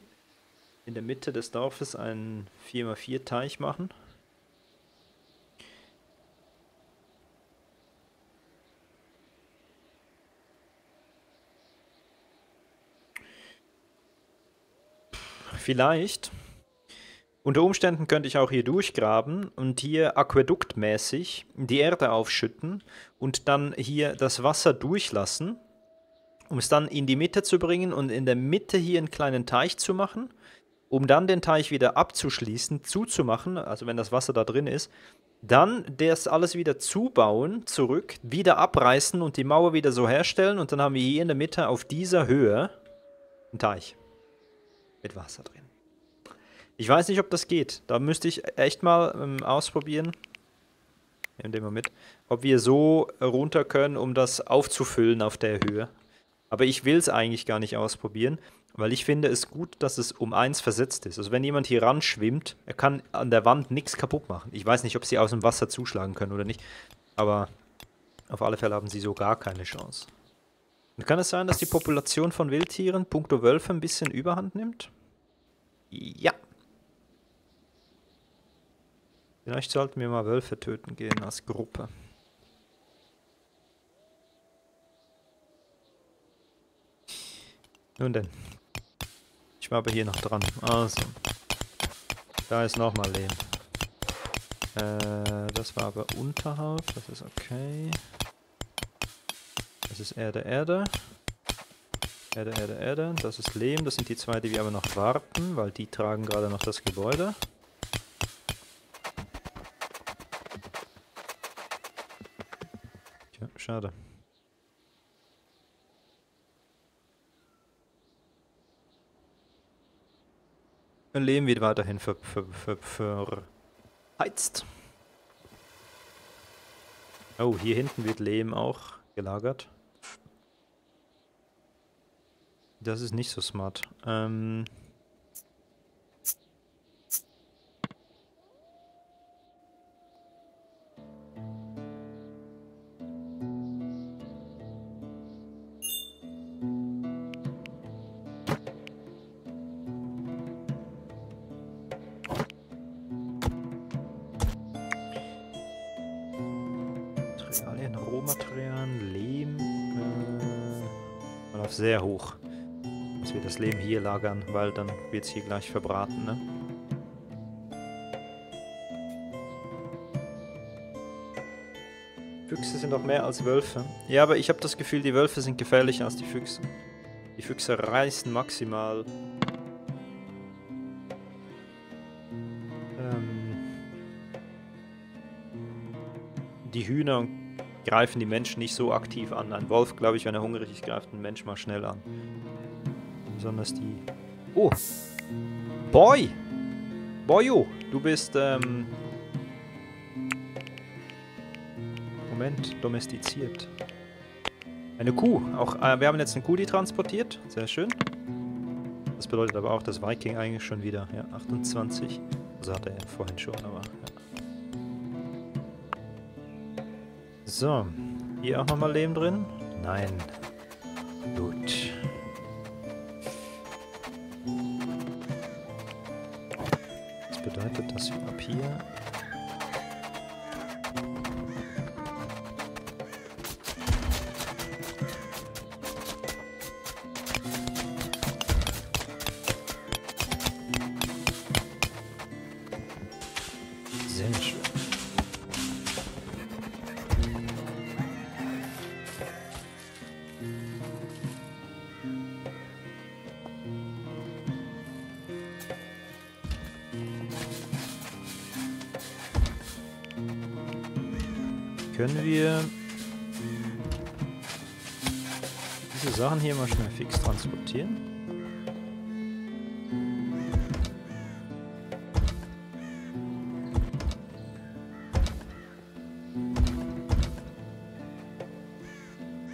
in der Mitte des Dorfes einen vier mal vier Teich machen. vielleicht. Unter Umständen könnte ich auch hier durchgraben und hier aquäduktmäßig die Erde aufschütten und dann hier das Wasser durchlassen, um es dann in die Mitte zu bringen und in der Mitte hier einen kleinen Teich zu machen, um dann den Teich wieder abzuschließen, zuzumachen, also wenn das Wasser da drin ist, dann das alles wieder zubauen, zurück, wieder abreißen und die Mauer wieder so herstellen und dann haben wir hier in der Mitte auf dieser Höhe einen Teich mit Wasser drin. Ich weiß nicht, ob das geht. Da müsste ich echt mal ähm, ausprobieren, nehmen wir mal mit, ob wir so runter können, um das aufzufüllen auf der Höhe. Aber ich will es eigentlich gar nicht ausprobieren, weil ich finde es gut, dass es um eins versetzt ist. Also wenn jemand hier ran schwimmt, er kann an der Wand nichts kaputt machen. Ich weiß nicht, ob sie aus dem Wasser zuschlagen können oder nicht, aber auf alle Fälle haben sie so gar keine Chance. Und kann es sein, dass die Population von Wildtieren punkto Wölfe ein bisschen Überhand nimmt? Ja. Vielleicht sollten wir mal Wölfe töten gehen als Gruppe. Nun denn. Ich war aber hier noch dran. Also. Da ist nochmal Lehm. Äh, das war aber unterhalb. Das ist okay. Das ist Erde, Erde. Erde, Erde, Erde. Das ist Lehm. Das sind die zwei, die wir aber noch warten, weil die tragen gerade noch das Gebäude. Tja, schade. Lehm wird weiterhin ver, ver, ver, ver, verheizt. Oh, hier hinten wird Lehm auch gelagert. Das ist nicht so smart. Ähm Sehr hoch, dass wir das Lehm hier lagern, weil dann wird es hier gleich verbraten, ne? Füchse sind auch mehr als Wölfe. Ja, aber ich habe das Gefühl, die Wölfe sind gefährlicher als die Füchse. Die Füchse reißen maximal. Ähm, die Hühner und greifen die Menschen nicht so aktiv an. Ein Wolf, glaube ich, wenn er hungrig ist, greift ein Mensch mal schnell an. Besonders die... Oh! Boy! Boyo! Du bist, ähm... Moment, domestiziert. Eine Kuh. Auch, äh, wir haben jetzt eine Kuh, die transportiert. Sehr schön. Das bedeutet aber auch, dass Viking eigentlich schon wieder... Ja, achtundzwanzig. Also hat er ja vorhin schon, aber... Ja. So, hier auch nochmal Lehm drin? Nein. Gut. Das bedeutet, dass wir ab hier... Können wir diese Sachen hier mal schnell fix transportieren?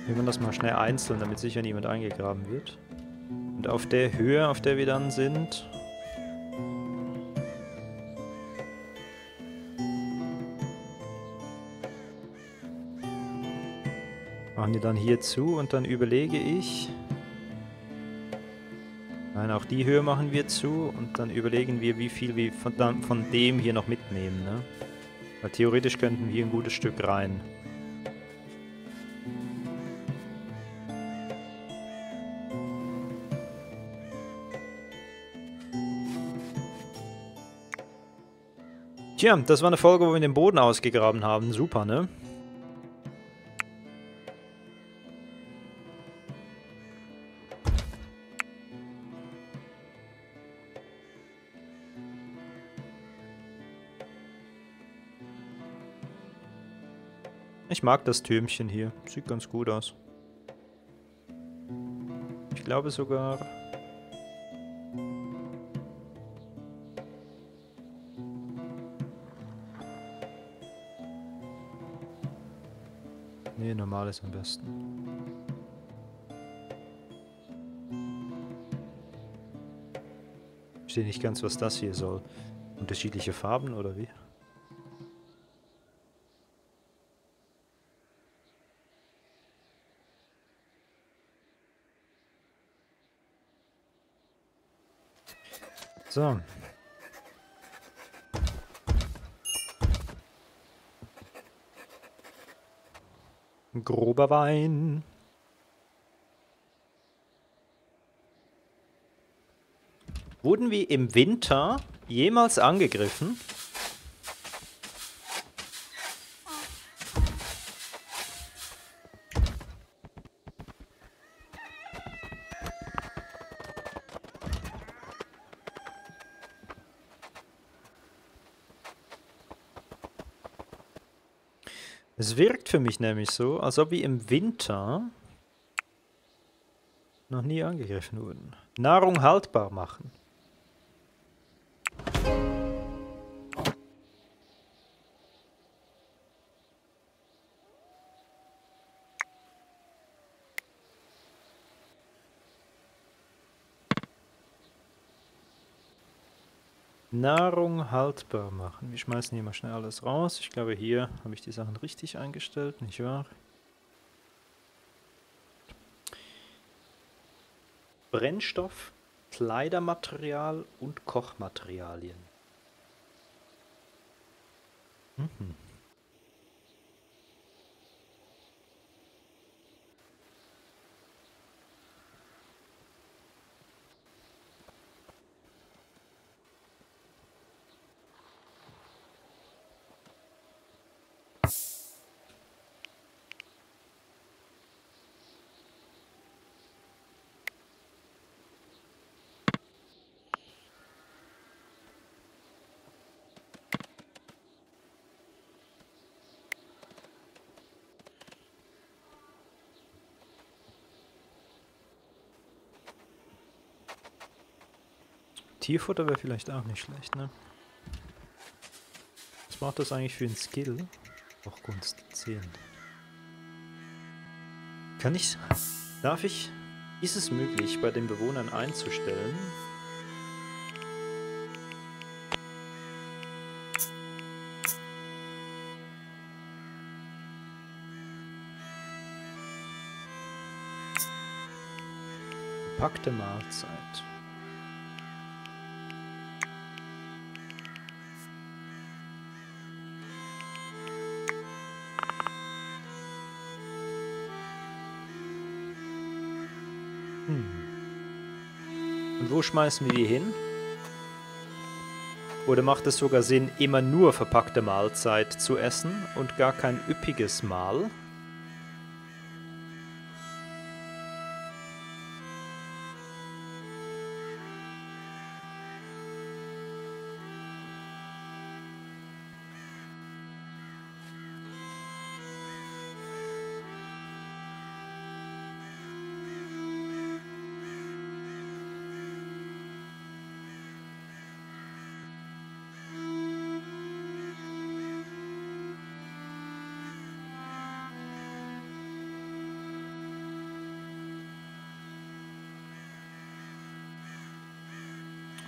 Wir machen das mal schnell einzeln, damit sicher niemand eingegraben wird. Und auf der Höhe, auf der wir dann sind... dann hier zu und dann überlege ich, nein, auch die Höhe machen wir zu und dann überlegen wir, wie viel wir von, dann, von dem hier noch mitnehmen, ne? Weil theoretisch könnten wir hier ein gutes Stück rein. Tja, das war eine Folge, wo wir den Boden ausgegraben haben. Super, ne? Ich mag das Türmchen hier. Sieht ganz gut aus. Ich glaube sogar... Nee, normal ist am besten. Ich verstehe nicht ganz, was das hier soll. Unterschiedliche Farben oder wie? So. Grober Wein. Wurden wir im Winter jemals angegriffen? Es wirkt für mich nämlich so, als ob wir im Winter noch nie angegriffen wurden. Nahrung haltbar machen. Nahrung haltbar machen. Wir schmeißen hier mal schnell alles raus. Ich glaube, hier habe ich die Sachen richtig eingestellt, nicht wahr? Brennstoff, Kleidermaterial und Kochmaterialien. Mhm. Tierfutter wäre vielleicht auch nicht schlecht, ne? Was macht das eigentlich für einen Skill? Auch Kunst zehn. Kann ich... Darf ich... Ist es möglich, bei den Bewohnern einzustellen? Gepackte Mahlzeit. Wo schmeißen wir die hin? Oder macht es sogar Sinn, immer nur verpackte Mahlzeit zu essen und gar kein üppiges Mahl?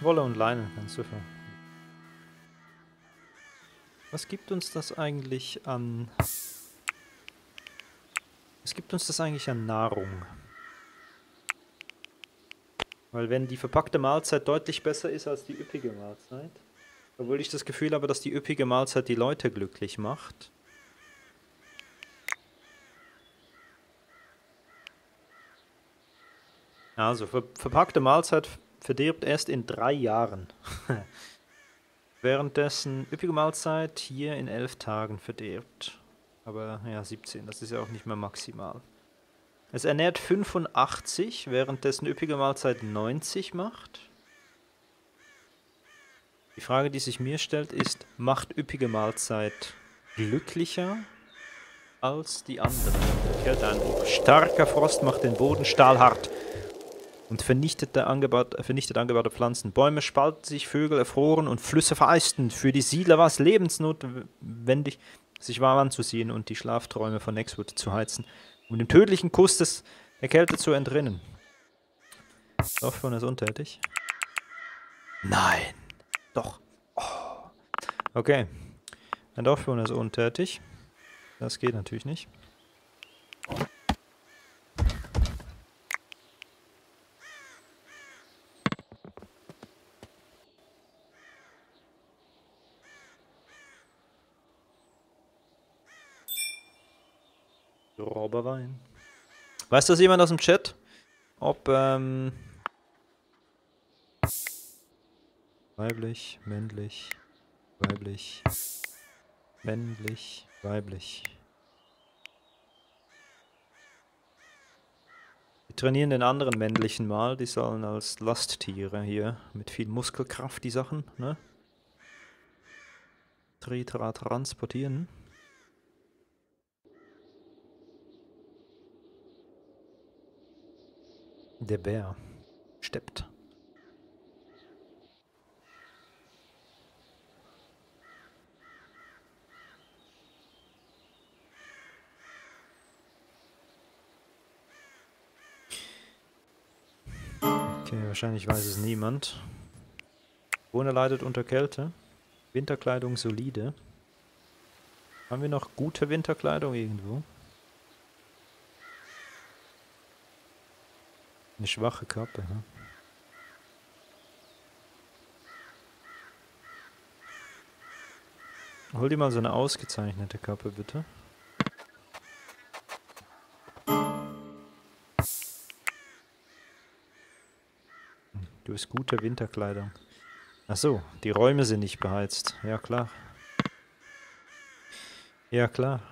Wolle und Leinen, ganz super. Was gibt uns das eigentlich an... Was gibt uns das eigentlich an Nahrung? Weil wenn die verpackte Mahlzeit deutlich besser ist als die üppige Mahlzeit, obwohl ich das Gefühl habe, dass die üppige Mahlzeit die Leute glücklich macht... Also, ver- verpackte Mahlzeit... verdirbt erst in drei Jahren. währenddessen üppige Mahlzeit hier in elf Tagen verdirbt. Aber ja, siebzehn, das ist ja auch nicht mehr maximal. Es ernährt fünfundachtzig, währenddessen üppige Mahlzeit neunzig macht. Die Frage, die sich mir stellt, ist, macht üppige Mahlzeit glücklicher als die anderen? Kälteeinbruch. Starker Frost macht den Boden stahlhart und vernichtet angebaute, vernichtet angebaute Pflanzen. Bäume spalten sich, Vögel erfroren und Flüsse vereisten. Für die Siedler war es lebensnotwendig, sich warm anzuziehen und die Schlafträume von Nexwood zu heizen, um dem tödlichen Kuss des, der Kälte zu entrinnen. Laufbahn ist untätig. Nein. Doch. Oh. Okay. Ein Dorfbewohner ist untätig. Das geht natürlich nicht. Räuberwein. Weiß das jemand aus dem Chat? Ob, ähm... weiblich, männlich, weiblich, männlich, weiblich. Wir trainieren den anderen männlichen mal, die sollen als Lasttiere hier mit viel Muskelkraft die Sachen, ne? Tritra transportieren. Der Bär steppt. Okay, wahrscheinlich weiß es niemand. Wohner leidet unter Kälte. Winterkleidung solide. Haben wir noch gute Winterkleidung irgendwo? Eine schwache Kappe, ne? Hol dir mal so eine ausgezeichnete Kappe, bitte. Du bist gute Winterkleidung. Ach so, die Räume sind nicht beheizt. Ja, klar. Ja, klar.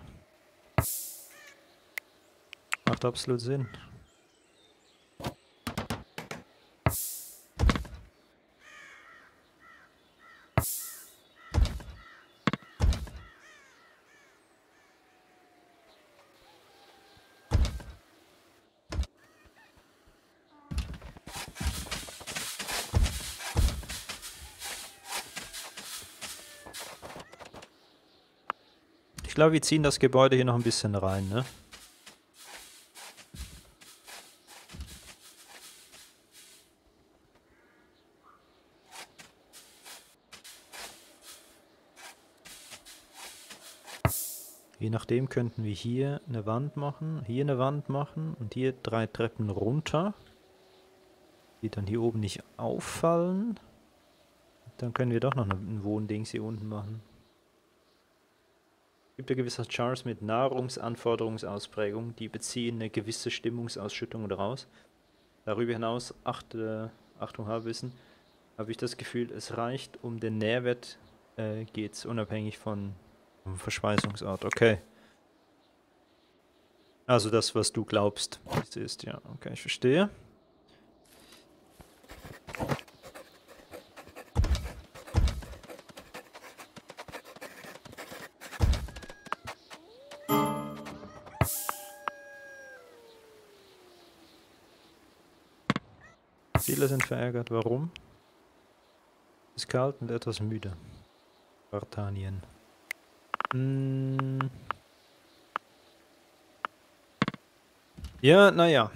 Macht absolut Sinn. Ich glaube, wir ziehen das Gebäude hier noch ein bisschen rein, ne? Je nachdem könnten wir hier eine Wand machen, hier eine Wand machen und hier drei Treppen runter, die dann hier oben nicht auffallen. Dann können wir doch noch ein Wohndings hier unten machen. Es gibt ja gewisse Chars mit Nahrungsanforderungsausprägung, die beziehen eine gewisse Stimmungsausschüttung daraus. Darüber hinaus, achte, Achtung Halbwissen, habe ich das Gefühl, es reicht, um den Nährwert äh, geht's, unabhängig von vom Verschweißungsort. Okay. Also das, was du glaubst, ist, ist ja. Okay, ich verstehe. Viele sind verärgert. Warum? Ist kalt und etwas müde. Spartanien. Mm. Ja, naja.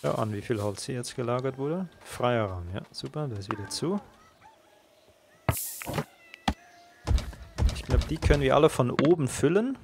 Schau an, wie viel Holz hier jetzt gelagert wurde. Freier Raum, ja, super, der ist wieder zu. Ich glaube, die können wir alle von oben füllen.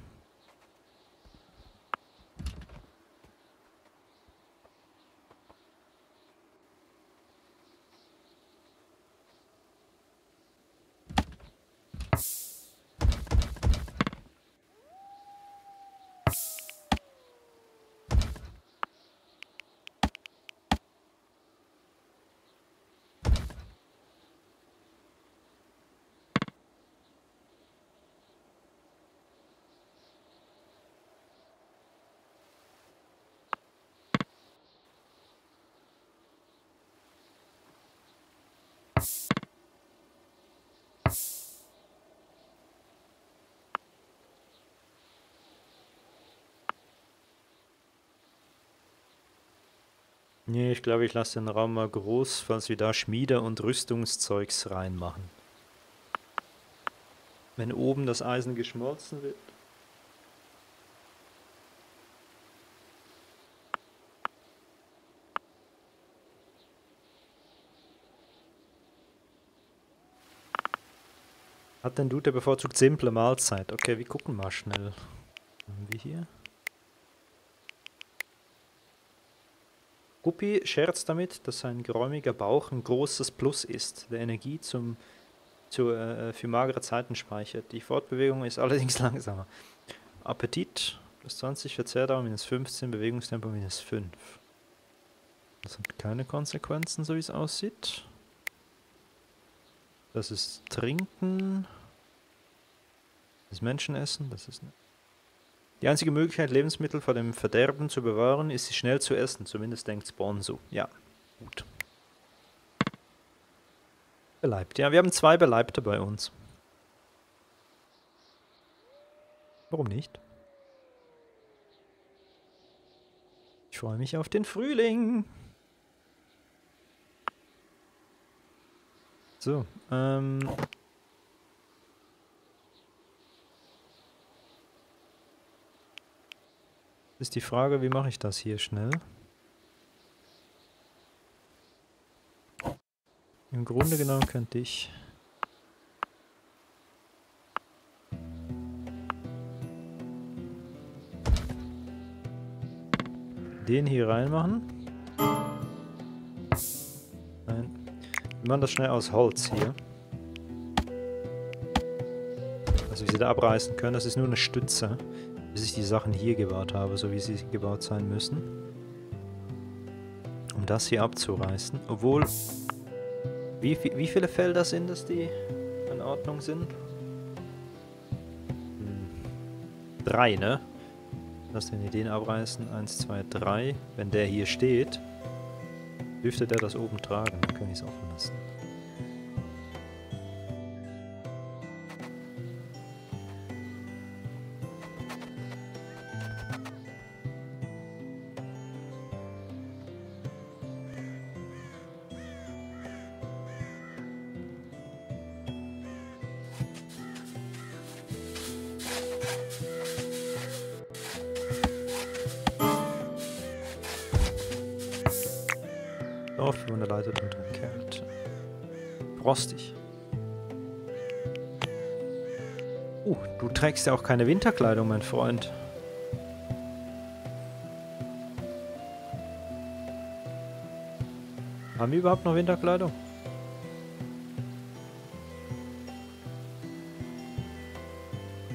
Nee, ich glaube, ich lasse den Raum mal groß, falls wir da Schmiede- und Rüstungszeugs reinmachen. Wenn oben das Eisen geschmolzen wird. Hat denn du, der bevorzugt simple Mahlzeit? Okay, wir gucken mal schnell. Haben wir hier? Guppi scherzt damit, dass sein geräumiger Bauch ein großes Plus ist, der Energie zum, zu, äh, für magere Zeiten speichert. Die Fortbewegung ist allerdings langsamer. Appetit plus zwanzig, Verzehrdauer minus fünfzehn, Bewegungstempo minus fünf. Das hat keine Konsequenzen, so wie es aussieht. Das ist Trinken. Das ist Menschenessen. Das ist nicht. Die einzige Möglichkeit, Lebensmittel vor dem Verderben zu bewahren, ist, sie schnell zu essen. Zumindest denkt Spawn so. Ja, gut. Beleibt. Ja, wir haben zwei Beleibte bei uns. Warum nicht? Ich freue mich auf den Frühling. So, ähm... ist die Frage, wie mache ich das hier schnell? Im Grunde genommen könnte ich... den hier reinmachen. Nein. Wir machen das schnell aus Holz hier. Also wie sie da abreißen können, das ist nur eine Stütze, bis ich die Sachen hier gebaut habe, so wie sie gebaut sein müssen. Um das hier abzureißen. Obwohl, wie, viel, wie viele Felder sind es, die in Ordnung sind? Hm. Drei, ne? Lass den Ideen abreißen. Eins, zwei, drei. Wenn der hier steht, dürfte der das oben tragen. Dann kann ich es offen lassen. Du trägst ja auch keine Winterkleidung, mein Freund. Haben wir überhaupt noch Winterkleidung?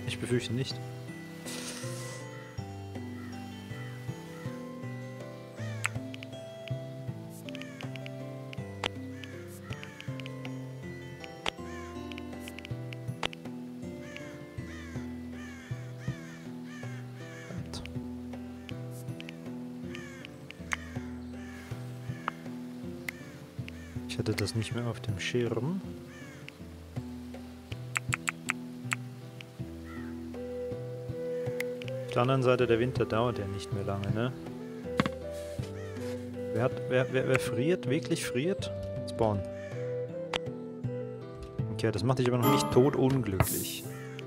Ich befürchte nicht. Das nicht mehr auf dem Schirm. Auf der anderen Seite, der Winter dauert ja nicht mehr lange, ne? Wer, hat, wer, wer, wer friert? Wirklich friert? Spawn. Okay, das macht dich aber noch nicht todunglücklich.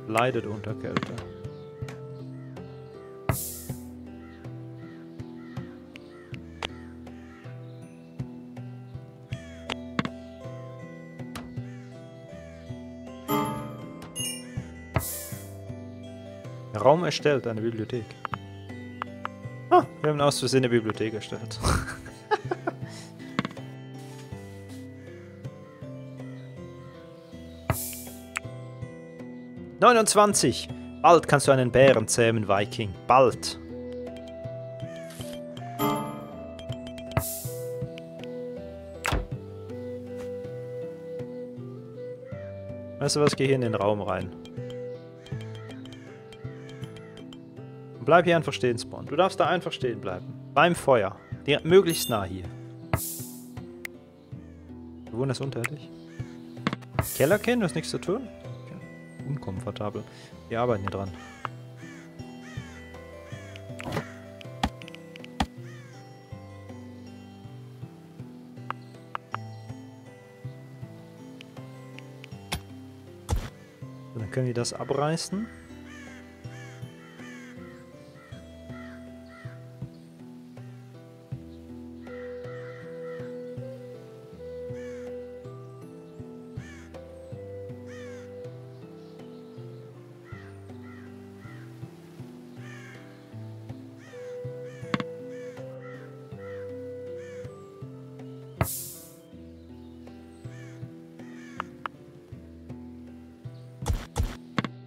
Leidet unter Kälte. Raum erstellt, eine Bibliothek. Ah, wir haben aus Versehen eine Bibliothek erstellt. neunundzwanzig. Bald kannst du einen Bären zähmen, Viking. Bald. Weißt du was? Geh hier in den Raum rein. Bleib hier einfach stehen, Spawn. Du darfst da einfach stehen bleiben. Beim Feuer. Die, möglichst nah hier. Wir wohnen das unterirdisch. Kellerkind, du hast nichts zu tun? Okay. Unkomfortabel. Wir arbeiten hier dran. das abreißen.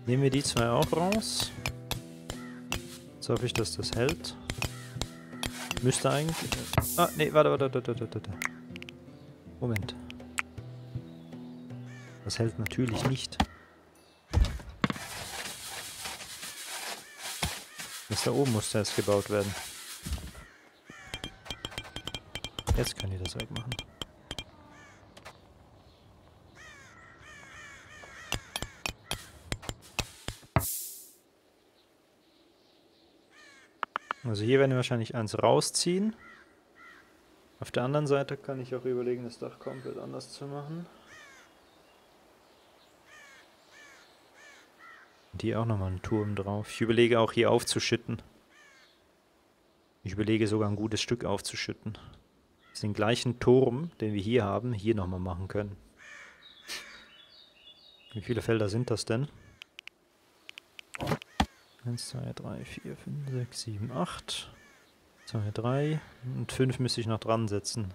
Nehmen wir die zwei auch raus. Jetzt hoffe ich, dass das hält. Müsste eigentlich... Ah, nee, warte, warte, warte, warte, warte. Moment. Das hält natürlich nicht. Das da oben muss erst gebaut werden. Jetzt kann ich das wegmachen. Also hier werden wir wahrscheinlich eins rausziehen. Auf der anderen Seite kann ich auch überlegen, das Dach komplett anders zu machen. Und hier auch nochmal einen Turm drauf. Ich überlege auch hier aufzuschütten. Ich überlege sogar ein gutes Stück aufzuschütten. Dass wir den gleichen Turm, den wir hier haben, hier nochmal machen können. Wie viele Felder sind das denn? eins, zwei, drei, vier, fünf, sechs, sieben, acht, zwei, drei und fünf müsste ich noch dran setzen.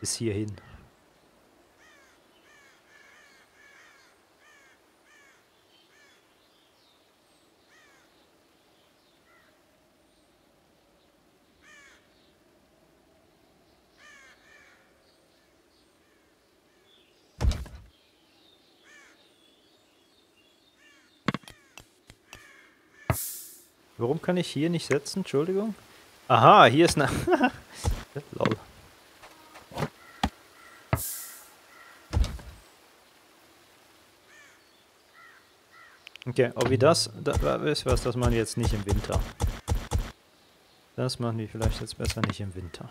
Bis hierhin. Warum kann ich hier nicht setzen? Entschuldigung. Aha, hier ist eine... Lol. Okay, ob wir das... Wisst ihr was, das machen wir jetzt nicht im Winter. Das machen wir vielleicht jetzt besser nicht im Winter.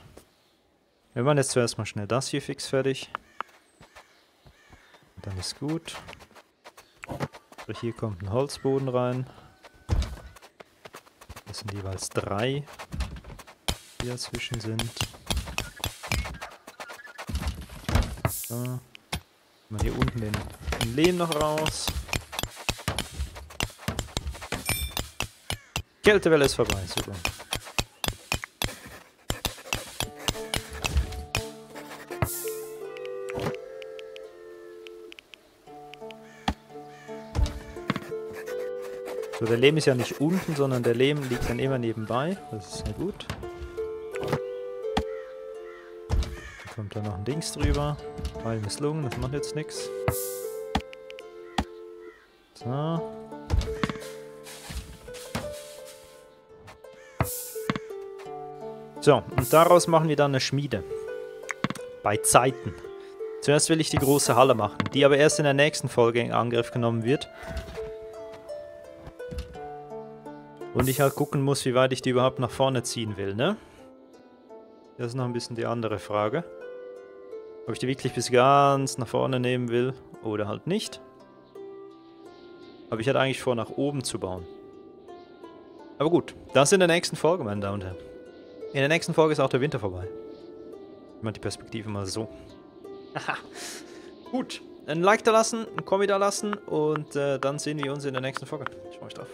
Wir machen jetzt zuerst mal schnell das hier fix fertig. Dann ist gut. So, hier kommt ein Holzboden rein. Das sind jeweils drei, die dazwischen sind. So. Mal hier unten den Lehm noch raus. Kältewelle ist vorbei, super. So, der Lehm ist ja nicht unten, sondern der Lehm liegt dann immer nebenbei. Das ist sehr gut. Da kommt dann noch ein Dings drüber. Weil misslungen, das macht jetzt nichts. So. So, und daraus machen wir dann eine Schmiede. Bei Zeiten. Zuerst will ich die große Halle machen, die aber erst in der nächsten Folge in Angriff genommen wird. Und ich halt gucken muss, wie weit ich die überhaupt nach vorne ziehen will, ne? Das ist noch ein bisschen die andere Frage. Ob ich die wirklich bis ganz nach vorne nehmen will oder halt nicht. Aber ich hatte eigentlich vor, nach oben zu bauen. Aber gut, das in der nächsten Folge, meine Damen und Herren. In der nächsten Folge ist auch der Winter vorbei. Ich mach die Perspektive mal so. Haha. Gut, ein Like da lassen, ein Kommi da lassen und äh, dann sehen wir uns in der nächsten Folge. Ich freue mich drauf.